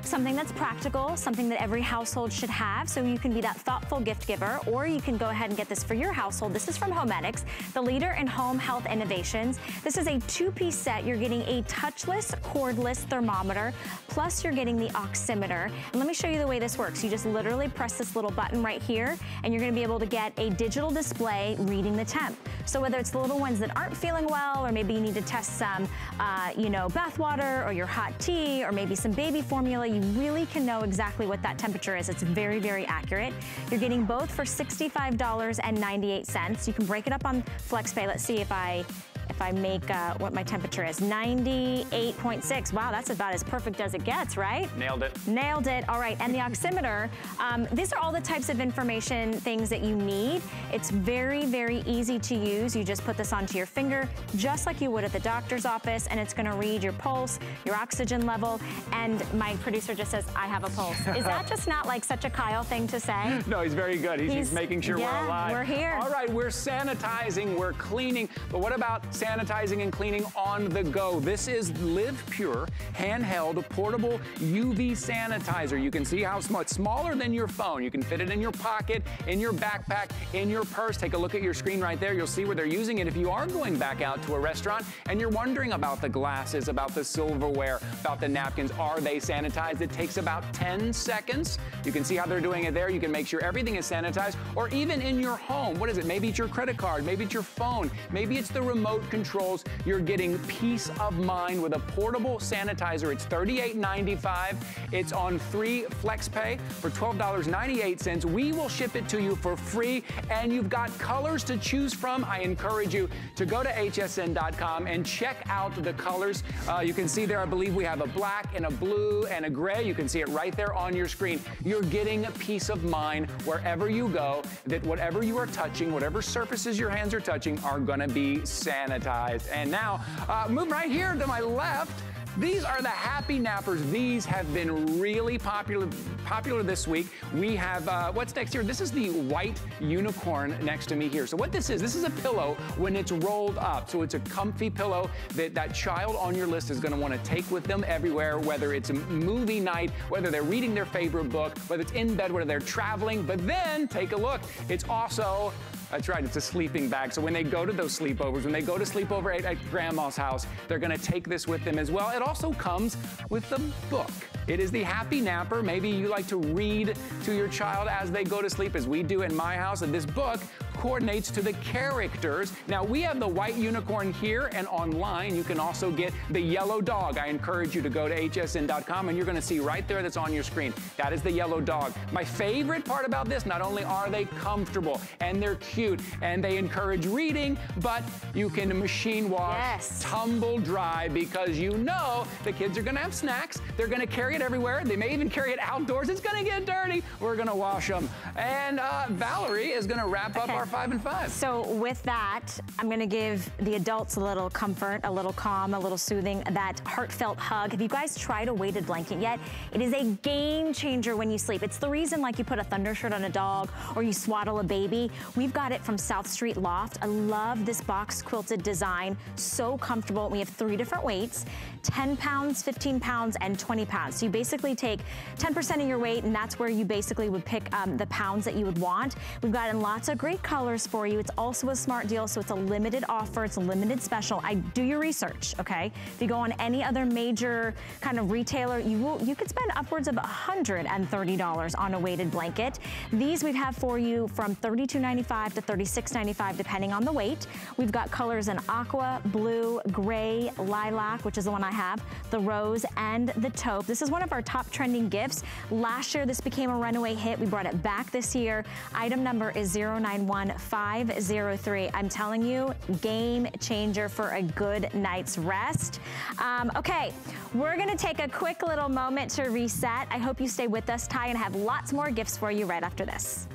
Something that's practical, something that every household should have, so you can be that thoughtful gift giver, or you can go ahead and get this for your household. This is from Homedics, the leader in home health innovations. This is a two-piece set. You're getting a touchless, cordless thermometer, plus you're getting the oximeter. And let me show you the way this works. You just literally press this little button right here, and you're gonna be able to get a digital display reading the temp. So whether it's the little ones that aren't feeling well, or maybe you need to test some, uh, you know, bath water, or your hot tea, or maybe some baby formula, you really can know exactly what that temperature is. It's very, very accurate. You're getting both for sixty-five dollars and ninety-eight cents. You can break it up on FlexPay. Let's see if I if I make uh, what my temperature is. ninety-eight point six. Wow, that's about as perfect as it gets, right? Nailed it. Nailed it. All right, and the oximeter. Um, these are all the types of information, things that you need. It's very, very easy to use. You just put this onto your finger, just like you would at the doctor's office, and it's gonna read your pulse, your oxygen level, and my producer just says, I have a pulse. Is that just not like such a Kyle thing to say? No, he's very good. He's, he's, he's making sure yeah, we're alive. We're here. All right, we're sanitizing, we're cleaning, but what about sanitizing and cleaning on the go? This is Live Pure handheld portable U V sanitizer. You can see how small, it's smaller than your phone. You can fit it in your pocket, in your backpack, in your purse. Take a look at your screen right there. You'll see where they're using it. If you are going back out to a restaurant and you're wondering about the glasses, about the silverware, about the napkins, are they sanitized? It takes about ten seconds. You can see how they're doing it there. You can make sure everything is sanitized, or even in your home. What is it? Maybe it's your credit card. Maybe it's your phone. Maybe it's the remote controls. You're getting peace of mind with a portable sanitizer. It's thirty-eight ninety-five. It's on three FlexPay for twelve dollars and ninety-eight cents. We will ship it to you for free, and you've got colors to choose from. I encourage you to go to H S N dot com and check out the colors. Uh, you can see there, I believe we have a black and a blue and a gray. You can see it right there on your screen. You're getting a peace of mind wherever you go, that whatever you are touching, whatever surfaces your hands are touching are gonna be sanitized. And now, uh, move right here to my left. These are the Happy Nappers. These have been really popular popular this week. We have, uh, what's next here? This is the white unicorn next to me here. So what this is, this is a pillow when it's rolled up. So it's a comfy pillow that that child on your list is gonna wanna take with them everywhere, whether it's a movie night, whether they're reading their favorite book, whether it's in bed, whether they're traveling. But then, take a look, it's also That's right, it's a sleeping bag. So when they go to those sleepovers, when they go to sleepover at, at grandma's house, they're gonna take this with them as well. It also comes with the book. It is the Happy Napper. Maybe you like to read to your child as they go to sleep, as we do in my house. And this book coordinates to the characters. Now, we have the white unicorn here, and online you can also get the yellow dog. I encourage you to go to H S N dot com, and you're gonna see right there that's on your screen. That is the yellow dog. My favorite part about this, not only are they comfortable, and they're cute, and they encourage reading, but you can machine wash, yes. tumble dry, because you know the kids are gonna have snacks, they're gonna carry it everywhere. They may even carry it outdoors. It's gonna get dirty. We're gonna wash them. And uh, Valerie is gonna wrap up okay. our five and five. So with that, I'm gonna give the adults a little comfort, a little calm, a little soothing, that heartfelt hug. Have you guys tried a weighted blanket yet? It is a game changer when you sleep. It's the reason like you put a thunder shirt on a dog or you swaddle a baby. We've got it from South Street Loft. I love this box quilted design. So comfortable. We have three different weights, ten pounds, fifteen pounds, and twenty pounds. So you basically take ten percent of your weight, and that's where you basically would pick um, the pounds that you would want. We've got in lots of great colors for you. It's also a smart deal, so it's a limited offer. It's a limited special. I do your research, okay? If you go on any other major kind of retailer, you will, you could spend upwards of one hundred thirty dollars on a weighted blanket. These we have for you from thirty-two ninety-five to thirty-six ninety-five, depending on the weight. We've got colors in aqua, blue, gray, lilac, which is the one I have, the rose, and the taupe. This is one of our top trending gifts. Last year, this became a runaway hit. We brought it back this year. Item number is zero nine one five zero three. I'm telling you, game changer for a good night's rest. Um, okay, we're gonna take a quick little moment to reset. I hope you stay with us, Ty, and have lots more gifts for you right after this.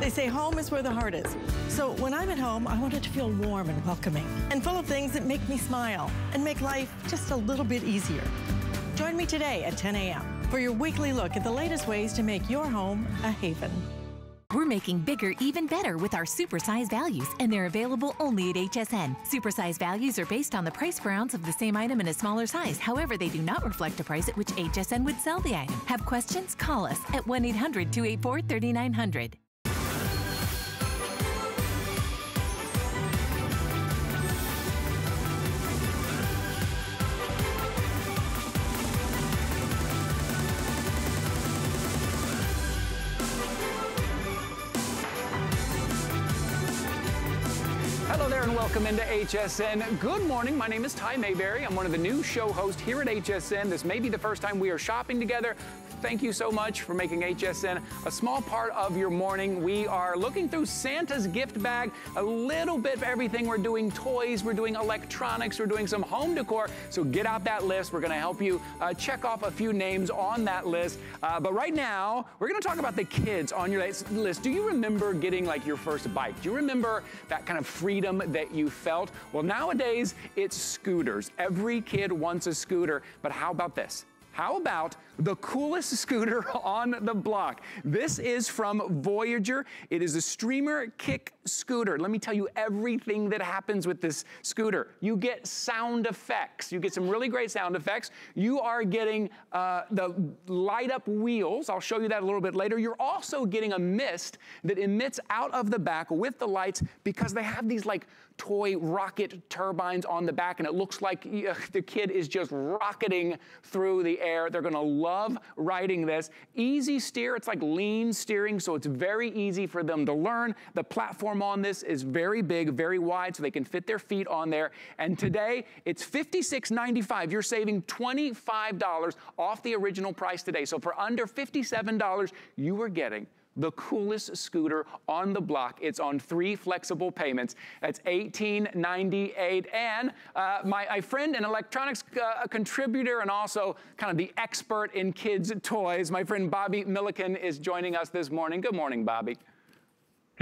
They say home is where the heart is. So when I'm at home, I want it to feel warm and welcoming and full of things that make me smile and make life just a little bit easier. Join me today at ten A M for your weekly look at the latest ways to make your home a haven. We're making bigger even better with our supersize values, and they're available only at H S N. Supersize values are based on the price per ounce of the same item in a smaller size. However, they do not reflect the price at which H S N would sell the item. Have questions? Call us at one eight hundred two eight four thirty-nine hundred. Welcome into H S N. Good morning, my name is Ty Mayberry. I'm one of the new show hosts here at H S N. This may be the first time we are shopping together. Thank you so much for making H S N a small part of your morning. We are looking through Santa's gift bag, a little bit of everything. We're doing toys, we're doing electronics, we're doing some home decor. So get out that list. We're gonna help you uh, check off a few names on that list. Uh, but right now, we're gonna talk about the kids on your list. Do you remember getting like your first bike? Do you remember that kind of freedom that you felt? Well, nowadays it's scooters. Every kid wants a scooter, but how about this? How about the coolest scooter on the block? This is from Voyager. It is a streamer kick scooter. Let me tell you everything that happens with this scooter. You get sound effects. You get some really great sound effects. You are getting uh, the light up wheels. I'll show you that a little bit later. You're also getting a mist that emits out of the back with the lights, because they have these like toy rocket turbines on the back, and it looks like uh, the kid is just rocketing through the air. They're gonna love riding this. Easy steer, it's like lean steering, so it's very easy for them to learn. The platform on this is very big, very wide, so they can fit their feet on there. And today, it's fifty-six ninety-five. You're saving twenty-five dollars off the original price today. So for under fifty-seven dollars, you are getting the coolest scooter on the block. It's on three flexible payments. That's eighteen ninety-eight. And uh, my, my friend and electronics uh, contributor, and also kind of the expert in kids' toys, my friend Bobby Millikin is joining us this morning. Good morning, Bobby.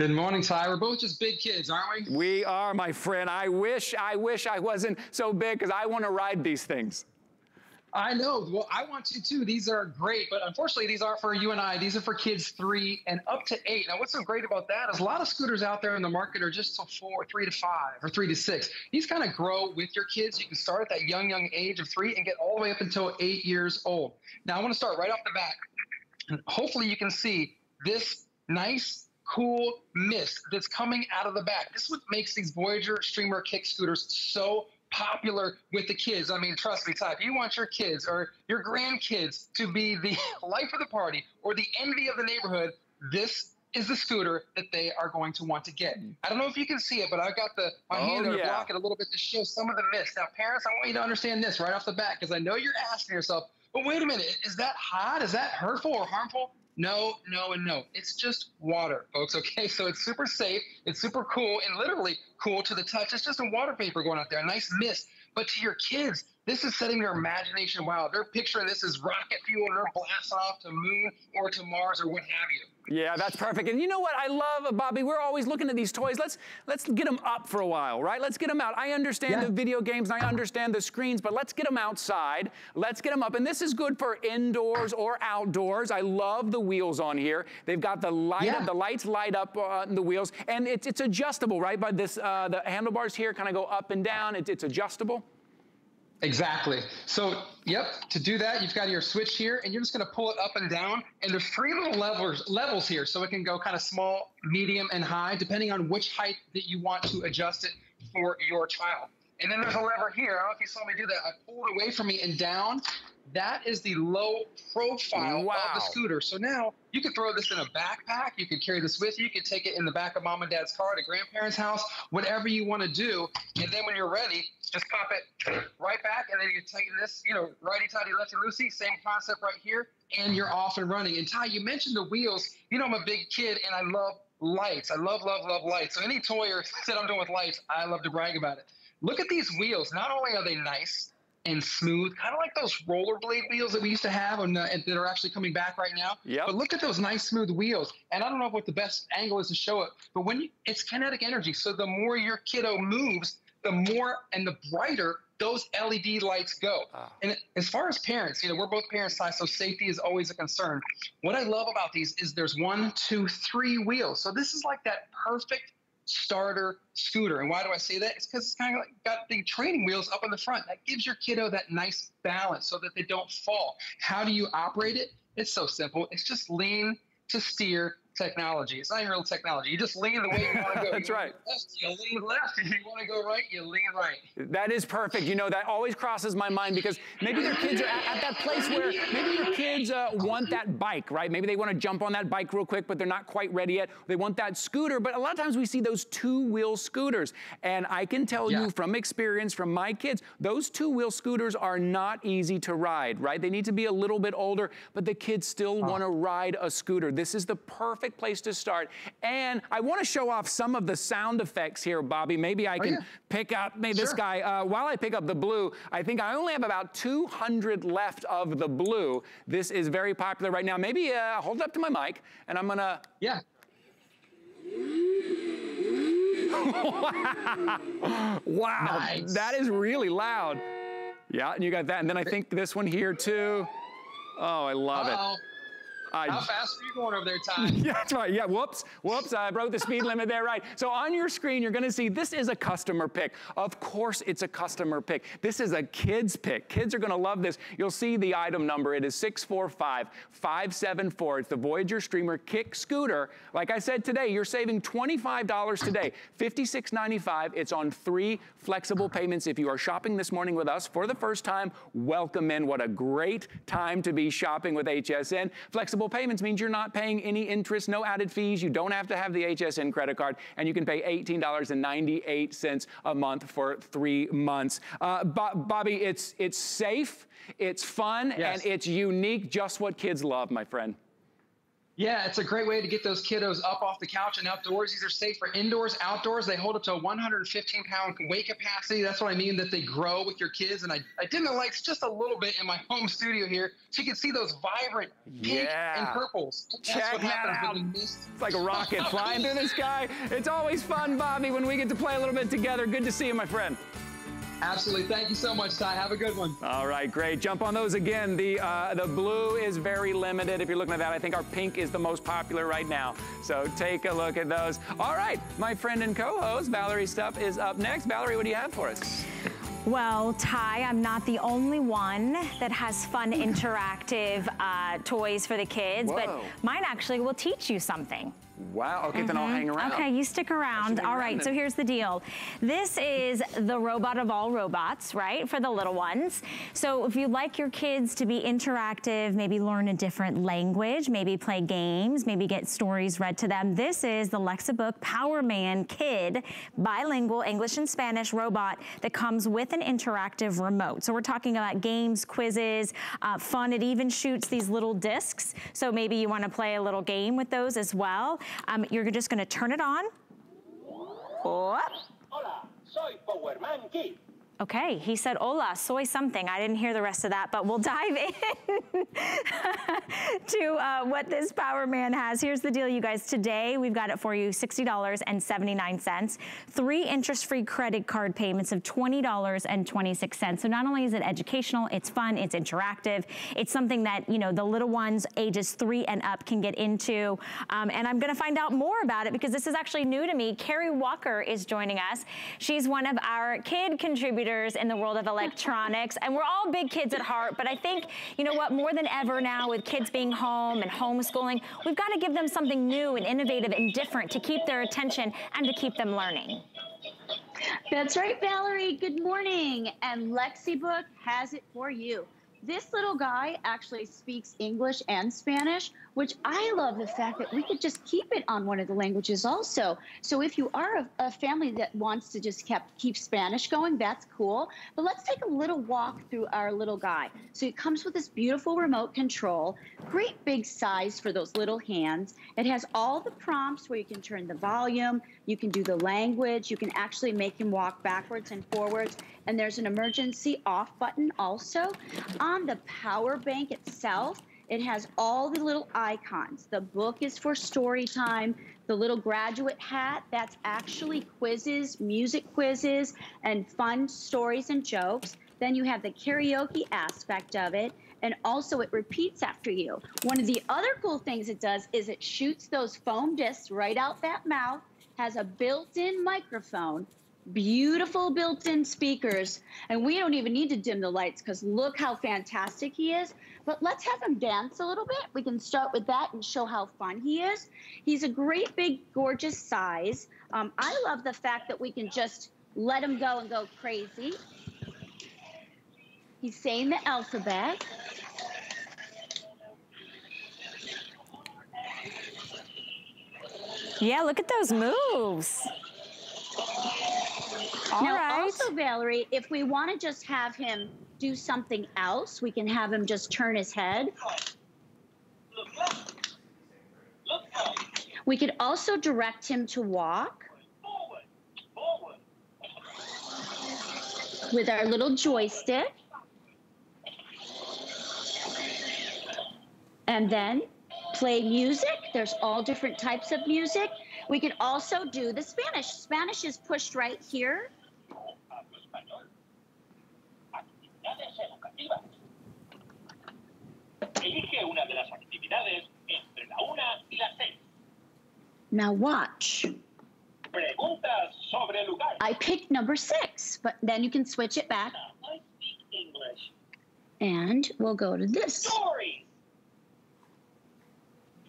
Good morning, Ty. We're both just big kids, aren't we? We are, my friend. I wish, I wish I wasn't so big because I want to ride these things. I know. Well, I want to, too. These are great. But unfortunately, these aren't for you and I. These are for kids three and up to eight. Now, what's so great about that is a lot of scooters out there in the market are just so four, three to five or three to six. These kind of grow with your kids. You can start at that young, young age of three and get all the way up until eight years old. Now, I want to start right off the bat. And hopefully, you can see this nice, cool mist that's coming out of the back. This is what makes these Voyager streamer kick scooters so popular with the kids. I mean, trust me, Ty, if you want your kids or your grandkids to be the life of the party or the envy of the neighborhood, this is the scooter that they are going to want to get. I don't know if you can see it, but I've got the my oh, hand to yeah. block it a little bit to show some of the mist. Now, parents, I want you to understand this right off the bat, because I know you're asking yourself, but wait a minute, is that hot? Is that hurtful or harmful? No, no, and no. It's just water, folks, okay? So it's super safe, it's super cool, and literally cool to the touch. It's just a water vapor going out there, a nice mist. But to your kids, this is setting their imagination wild. They're picturing this as rocket fuel, and they're blasting off to the moon or to Mars or what have you. Yeah, that's perfect. And you know what I love, Bobby? We're always looking at these toys. Let's let's get them up for a while, right? Let's get them out. I understand yeah. the video games, and I understand the screens, but let's get them outside. Let's get them up. And this is good for indoors or outdoors. I love the wheels on here. They've got the light yeah. up, the lights light up on the wheels, and it's it's adjustable, right? By this, uh, the handlebars here kind of go up and down. It, it's adjustable. Exactly. So, yep, to do that, you've got your switch here, and you're just going to pull it up and down. And there's three little levels, levels here, so it can go kind of small, medium, and high, depending on which height that you want to adjust it for your child. And then there's a lever here. I don't know if you saw me do that. I pulled away from me and down. That is the low profile wow. of the scooter. So now you can throw this in a backpack. You can carry this with you. You can take it in the back of mom and dad's car to grandparents' house, whatever you want to do. And then when you're ready, just pop it right back. And then you take this, you know, righty-tighty, lefty-loosey, same concept right here. And you're off and running. And Ty, you mentioned the wheels. You know, I'm a big kid, and I love lights. I love, love, love lights. So any toy or set I'm doing with lights, I love to brag about it. Look at these wheels. Not only are they nice and smooth, kind of like those rollerblade wheels that we used to have and, uh, and that are actually coming back right now. Yep. But look at those nice, smooth wheels. And I don't know what the best angle is to show it, but when you, it's kinetic energy. So the more your kiddo moves, the more and the brighter those L E D lights go. Oh. And as far as parents, you know, we're both parents, so safety is always a concern. What I love about these is there's one, two, three wheels. So this is like that perfect starter scooter. And why do I say that? It's because it's kind of like got the training wheels up in the front. That gives your kiddo that nice balance so that they don't fall. How do you operate it? It's so simple. It's just lean to steer technology. It's not even real technology. You just lean the way you want to go. That's you right. Left, you lean left. If you want to go right, you lean right. That is perfect. You know, that always crosses my mind because maybe your kids are at, at that place where maybe your kids uh, want that bike, right? Maybe they want to jump on that bike real quick, but they're not quite ready yet. They want that scooter, but a lot of times we see those two-wheel scooters. And I can tell yeah. you from experience, from my kids, those two-wheel scooters are not easy to ride, right? They need to be a little bit older, but the kids still oh. want to ride a scooter. This is the perfect place to start. And I want to show off some of the sound effects here, Bobby. Maybe I can oh, yeah. pick up, maybe sure. this guy, uh, while I pick up the blue, I think I only have about two hundred left of the blue. This is very popular right now. Maybe uh, hold it up to my mic, and I'm gonna... Yeah. Wow, nice. That is really loud. Yeah, and you got that. And then I think this one here too. Oh, I love Uh-oh. it. I, How fast are you going over there, Ty? Yeah, that's right. Yeah, whoops, whoops. I broke the speed limit there, right. So on your screen, you're going to see this is a customer pick. Of course it's a customer pick. This is a kid's pick. Kids are going to love this. You'll see the item number. It is six four five, five seven four. It's the Voyager Streamer Kick Scooter. Like I said today, you're saving twenty-five dollars today, fifty-six ninety-five. It's on three flexible payments. If you are shopping this morning with us for the first time, welcome in. What a great time to be shopping with H S N. Flexible payments means you're not paying any interest, no added fees. You don't have to have the H S N credit card, and you can pay eighteen ninety-eight a month for three months. Uh, Bo Bobby, it's, it's safe, it's fun, yes. and it's unique, just what kids love, my friend. Yeah, it's a great way to get those kiddos up off the couch and outdoors. These are safe for indoors, outdoors. They hold up to a one hundred fifteen pound weight capacity. That's what I mean, that they grow with your kids. And I, I dimmed the lights just a little bit in my home studio here so you can see those vibrant pink yeah. and purples. That's Check that out. It's like a rocket flying through the sky. It's always fun, Bobby, when we get to play a little bit together. Good to see you, my friend. Absolutely. Thank you so much, Ty. Have a good one. All right, great. Jump on those again. The uh, the blue is very limited. If you're looking at that, I think our pink is the most popular right now. So take a look at those. All right, my friend and co-host, Valerie Stupp, is up next. Valerie, what do you have for us? Well, Ty, I'm not the only one that has fun, interactive uh, toys for the kids, Whoa. but mine actually will teach you something. Wow, okay, mm-hmm. then I'll hang around. Okay, you stick around. All right, so here's the deal. This is the robot of all robots, right, for the little ones. So if you'd like your kids to be interactive, maybe learn a different language, maybe play games, maybe get stories read to them, this is the Lexabook Power Man Kid bilingual English and Spanish robot that comes with an interactive remote. So we're talking about games, quizzes, uh, fun. It even shoots these little discs. So maybe you want to play a little game with those as well. Um, you're just gonna turn it on. Hola, soy Power Man Kid. Okay, he said, hola, soy something. I didn't hear the rest of that, but we'll dive in to uh, what this Power Man has. Here's the deal, you guys. Today, we've got it for you, sixty dollars and seventy-nine cents. Three interest-free credit card payments of twenty dollars and twenty-six cents. So not only is it educational, it's fun, it's interactive. It's something that, you know, the little ones ages three and up can get into. Um, and I'm gonna find out more about it because this is actually new to me. Carrie Walker is joining us. She's one of our kid contributors in the world of electronics, and we're all big kids at heart, but I think, you know what, more than ever now with kids being home and homeschooling, we've got to give them something new and innovative and different to keep their attention and to keep them learning. That's right, Valerie. Good morning. And Lexibook has it for you. This little guy actually speaks English and Spanish, which I love the fact that we could just keep it on one of the languages also. So if you are a, a family that wants to just kept, keep Spanish going, that's cool. But let's take a little walk through our little guy. So it comes with this beautiful remote control, great big size for those little hands. It has all the prompts where you can turn the volume, you can do the language, you can actually make him walk backwards and forwards. And there's an emergency off button also. On the power bank itself, it has all the little icons. The book is for story time. The little graduate hat, that's actually quizzes, music quizzes, and fun stories and jokes. Then you have the karaoke aspect of it. And also it repeats after you. One of the other cool things it does is it shoots those foam discs right out that mouth, has a built-in microphone, beautiful built-in speakers, and we don't even need to dim the lights because look how fantastic he is. But let's have him dance a little bit. We can start with that and show how fun he is. He's a great big gorgeous size. um, I love the fact that we can just let him go and go crazy. He's saying the alphabet. Yeah, look at those moves. All now, right. Also, Valerie, if we want to just have him do something else, we can have him just turn his head. We could also direct him to walk with our little joystick. And then play music. There's all different types of music. We can also do the Spanish. Spanish is pushed right here. Now watch. I picked number six, but then you can switch it back. And we'll go to this. Stories.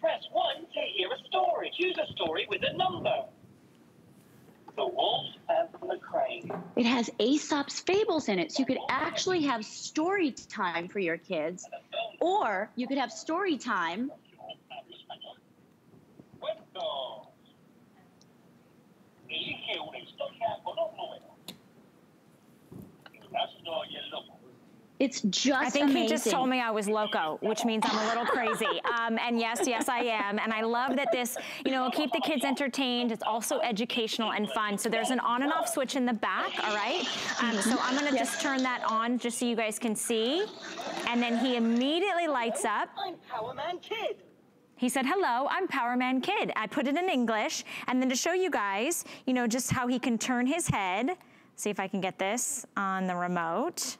Press one to hear a story. Choose a story with a number. The Wolf and the Crane. It has Aesop's Fables in it, so you could actually have story time for your kids, or you could have story time It's just I think amazing. He just told me I was loco, which means I'm a little crazy. Um, and yes, yes, I am. And I love that this, you know, keep the kids entertained. It's also educational and fun. So there's an on and off switch in the back, all right? Um, so I'm gonna yes. just turn that on just so you guys can see. And then he immediately lights up. I'm Power Man Kid. He said, hello, I'm Power Man Kid. I put it in English. And then to show you guys, you know, just how he can turn his head. See if I can get this on the remote.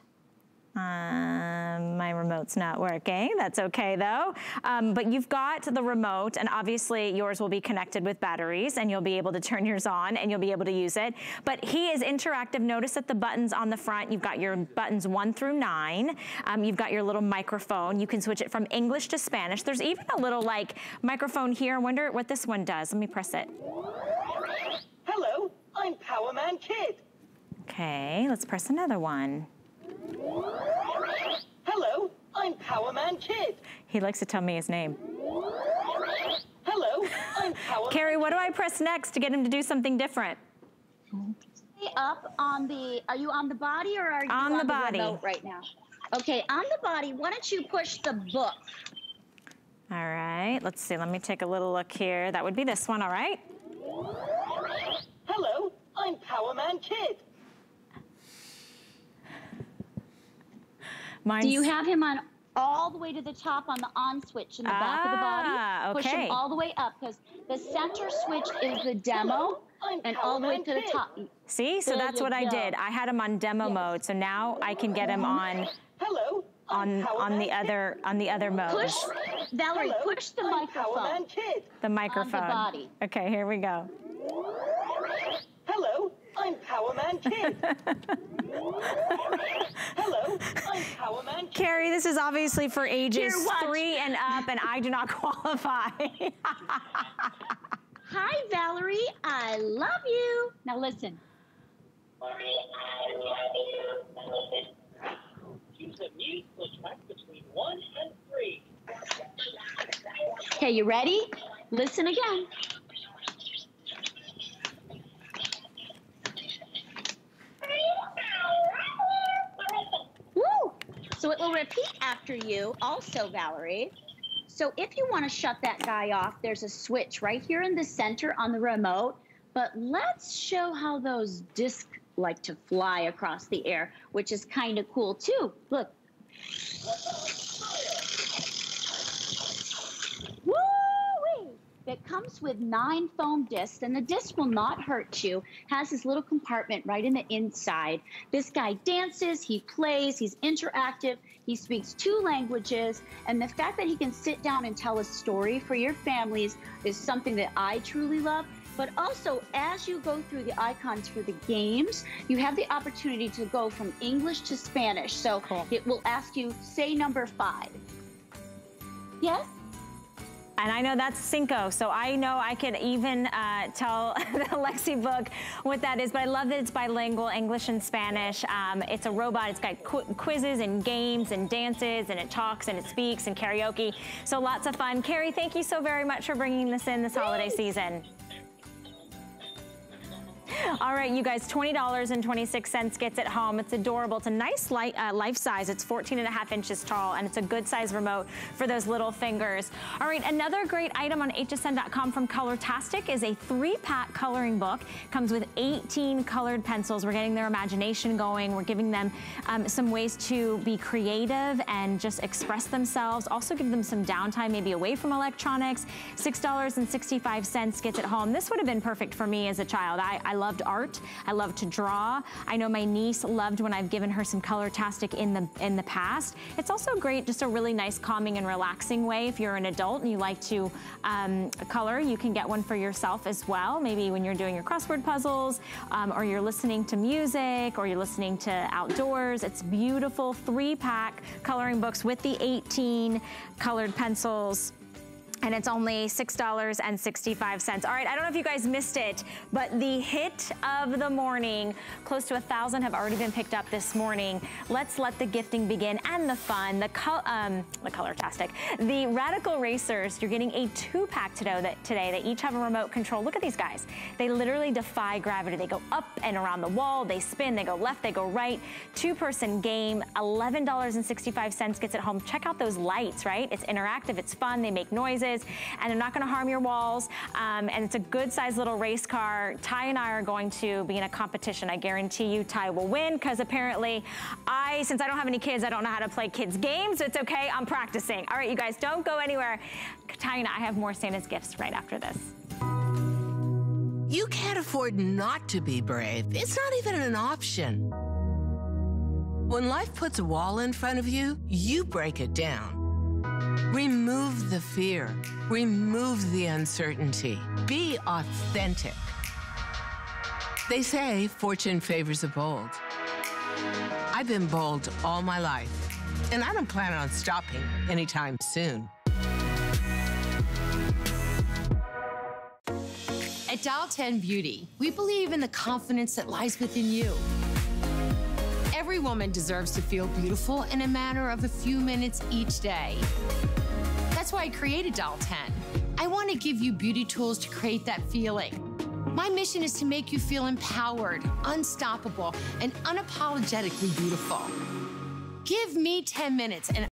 Um, my remote's not working. That's okay though. Um, but you've got the remote, and obviously yours will be connected with batteries and you'll be able to turn yours on and you'll be able to use it. But he is interactive. Notice that the buttons on the front, you've got your buttons one through nine. Um, you've got your little microphone. You can switch it from English to Spanish. There's even a little like microphone here. I wonder what this one does. Let me press it. Hello, I'm Power Man Kid. Okay, let's press another one. Hello, I'm Power Man Kid. He likes to tell me his name. Hello, I'm Power Man Carrie, what do I press next to get him to do something different? Up on the, are you on the body or are you on, on the, body. the remote right now? Okay, on the body, why don't you push the book? All right, let's see, let me take a little look here. That would be this one, all right? Hello, I'm Power Man Kid. Mine's... Do you have him on all the way to the top on the on switch in the ah, back of the body? Push okay. him all the way up because the center switch is the demo and all the way to the top. See, so there that's what go. I did. I had him on demo yes. mode, so now I can get him on Hello, on on the other on the other mode. Push, Valerie, Hello, push the I'm microphone. The microphone. On the body. Okay, here we go. Hello. I'm Power Man Kid. Hello, I'm Power Man Kid. Carrie, this is obviously for ages Here, three and up, and I do not qualify. Hi, Valerie, I love you. Now listen. Valerie, I love you. Now listen. Choose a musical track between one and three. Okay, you ready? Listen again. Woo! So it will repeat after you also, Valerie. So if you want to shut that guy off, there's a switch right here in the center on the remote. But let's show how those discs like to fly across the air, which is kind of cool too. Look. It comes with nine foam discs, and the disc will not hurt you. Has this little compartment right in the inside. This guy dances, he plays, he's interactive, he speaks two languages, and the fact that he can sit down and tell a story for your families is something that I truly love. But also, as you go through the icons for the games, you have the opportunity to go from English to Spanish. So cool. It will ask you, say number five. Yes? And I know that's cinco, so I know I could even uh, tell the Lexabook what that is, but I love that it's bilingual, English and Spanish. Um, it's a robot, it's got qu quizzes and games and dances, and it talks and it speaks and karaoke, so lots of fun. Carrie, thank you so very much for bringing this in this holiday season. All right, you guys, twenty dollars and twenty-six cents gets it home. It's adorable. It's a nice light, uh, life size. It's fourteen and a half inches tall, and it's a good size remote for those little fingers. All right, another great item on H S N dot com from Colortastic is a three-pack coloring book. Comes with eighteen colored pencils. We're getting their imagination going. We're giving them um, some ways to be creative and just express themselves. Also give them some downtime, maybe away from electronics. six dollars and sixty-five cents gets it home. This would have been perfect for me as a child. I, I love I loved art. I love to draw. I know my niece loved when I've given her some Colortastic in the in the past. It's also great, just a really nice calming and relaxing way. If you're an adult and you like to um, color, you can get one for yourself as well. Maybe when you're doing your crossword puzzles, um, or you're listening to music, or you're listening to outdoors. It's beautiful, three-pack coloring books with the eighteen colored pencils. and it's only six dollars and sixty-five cents. All right, I don't know if you guys missed it, but the hit of the morning, close to a thousand have already been picked up this morning. Let's let the gifting begin and the fun, the, col um, the Colortastic. The Radical Racers, you're getting a two-pack today, today. They each have a remote control. Look at these guys. They literally defy gravity. They go up and around the wall, they spin, they go left, they go right. Two-person game, eleven dollars and sixty-five cents gets it home. Check out those lights, right? It's interactive, it's fun, they make noises, and they're not gonna harm your walls. Um, and it's a good sized little race car. Ty and I are going to be in a competition. I guarantee you Ty will win, because apparently I, since I don't have any kids, I don't know how to play kids games. It's okay, I'm practicing. All right, you guys, don't go anywhere. Ty and I have more Santa's gifts right after this. You can't afford not to be brave. It's not even an option. When life puts a wall in front of you, you break it down. Remove the fear. Remove the uncertainty. Be authentic. They say fortune favors the bold. I've been bold all my life, and I don't plan on stopping anytime soon. At Dial ten Beauty, we believe in the confidence that lies within you. Every woman deserves to feel beautiful in a matter of a few minutes each day. That's why I created Dial ten. I want to give you beauty tools to create that feeling. My mission is to make you feel empowered, unstoppable, and unapologetically beautiful. Give me ten minutes and